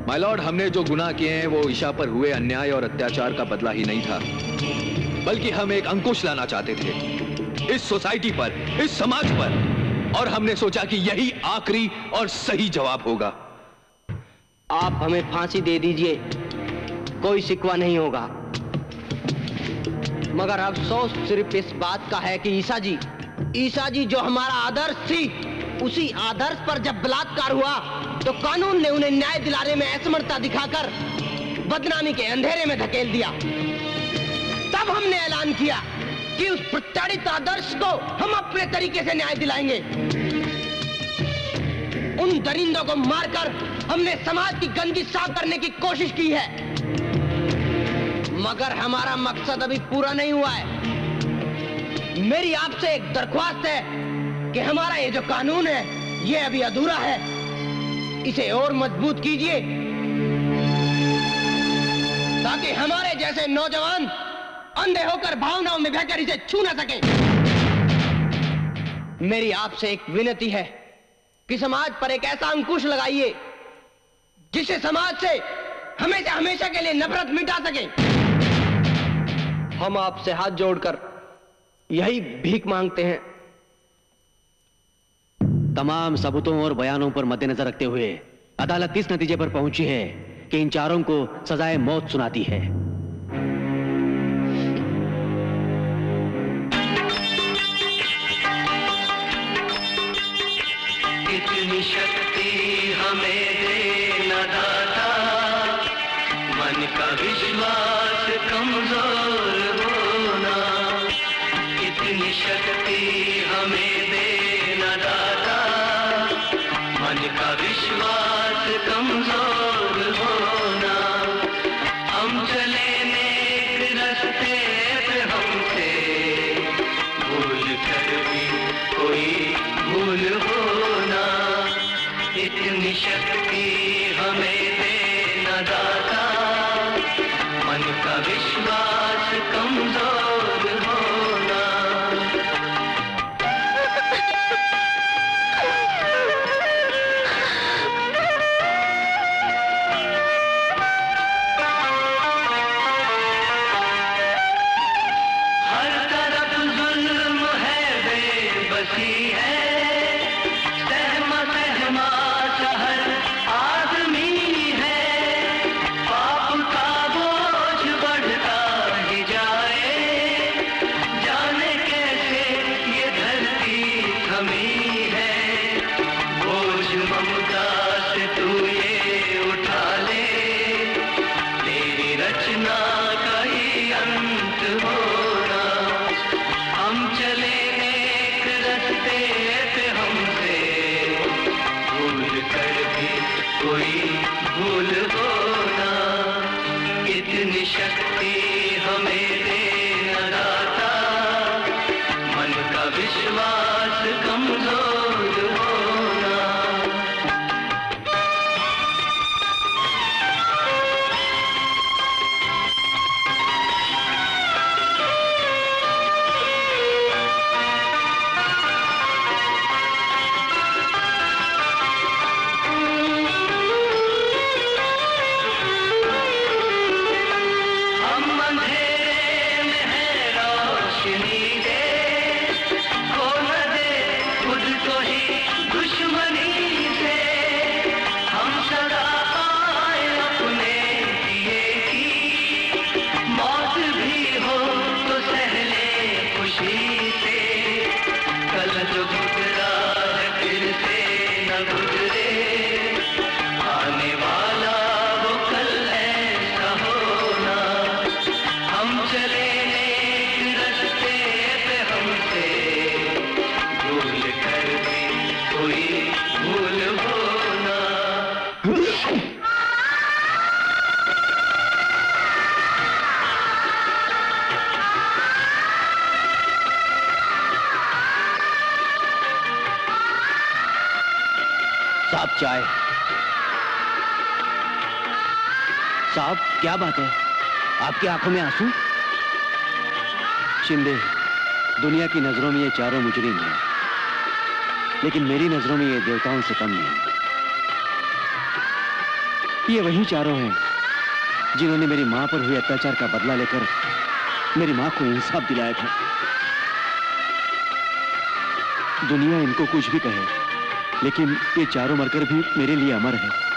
माय लॉर्ड, हमने जो गुनाह किए हैं वो ईशा पर हुए अन्याय और अत्याचार का बदला ही नहीं था, बल्कि हम एक अंकुश लाना चाहते थे इस सोसाइटी पर, इस समाज पर, और हमने सोचा कि यही आखिरी और सही जवाब होगा। आप हमें फांसी दे दीजिए, कोई शिकवा नहीं होगा, मगर अफसोस सिर्फ इस बात का है कि ईशा जी जो हमारा आदर्श थी, उसी आदर्श पर जब बलात्कार हुआ तो कानून ने उन्हें न्याय दिलाने में असमर्थता दिखाकर बदनामी के अंधेरे में धकेल दिया। तब हमने ऐलान किया कि उस प्रताड़ित आदर्श को हम अपने तरीके से न्याय दिलाएंगे। उन दरिंदों को मारकर हमने समाज की गंदगी साफ करने की कोशिश की है, मगर हमारा मकसद अभी पूरा नहीं हुआ है। मेरी आपसे एक दरख्वास्त है कि हमारा ये जो कानून है ये अभी अधूरा है, इसे और मजबूत कीजिए ताकि हमारे जैसे नौजवान अंधे होकर भावनाओं में बहकर इसे छू ना सके। मेरी आपसे एक विनती है कि समाज पर एक ऐसा अंकुश लगाइए जिससे समाज से हमेशा हमेशा के लिए नफरत मिटा सके। हम आपसे हाथ जोड़कर यही भीख मांगते हैं। तमाम सबूतों और बयानों पर मद्देनजर रखते हुए अदालत इस नतीजे पर पहुंची है कि इन चारों को सजाए मौत सुनाती है। इतनी शक्ति हमें देना दाता, मन का विश्वास कमजोर होना। इतनी शक्ति हमें देना दाता, मन का विश्वास कमजोर होना। हम चले नेक रस्ते पे, हमसे भूल कर भी कोई भूल होना। इतनी शक्ति हमें देना दाता, मन का विश्वास कमजोर होना। हर तरफ जुल्म है, बेबसी है, सहमा सहमा शहर आदमी है। पाप का बोझ बढ़ता ही जाए, जाने कैसे ये धरती थमी है। बोझ ममता से तू ये उठा ले, तेरी रचना का ही अंत होना। हम चले नेक रस्ते पे, हमसे भूल कर भी कोई भूल होना। इतनी शक्ति हमें देना दाता, मन का विश्वास कमजोर होना। हम अंधेरे में है, रोशनी दे, खो न दे खुद को ही दुश्मनी से। हम सदा पाए अपने दिए की, मौत भी हो तो सहले खुशी से। कल जो गुजरा है फिर से न गुजरे, आने वाला वो कल ऐसा होना। हम चले नेक रस्ते पे, हमसे भूल कर भी कोई भूल होना। साहब चाय। साहब क्या बात है, आपकी आंखों में आंसू? शिंदे, दुनिया की नजरों में ये चारों मुजरिम हैं, लेकिन मेरी नजरों में ये देवताओं से कम नहीं। ये वही चारों हैं जिन्होंने मेरी माँ पर हुए अत्याचार का बदला लेकर मेरी माँ को इंसाफ दिलाया था। दुनिया इनको कुछ भी कहे, लेकिन ये चारों मरकर भी मेरे लिए अमर है।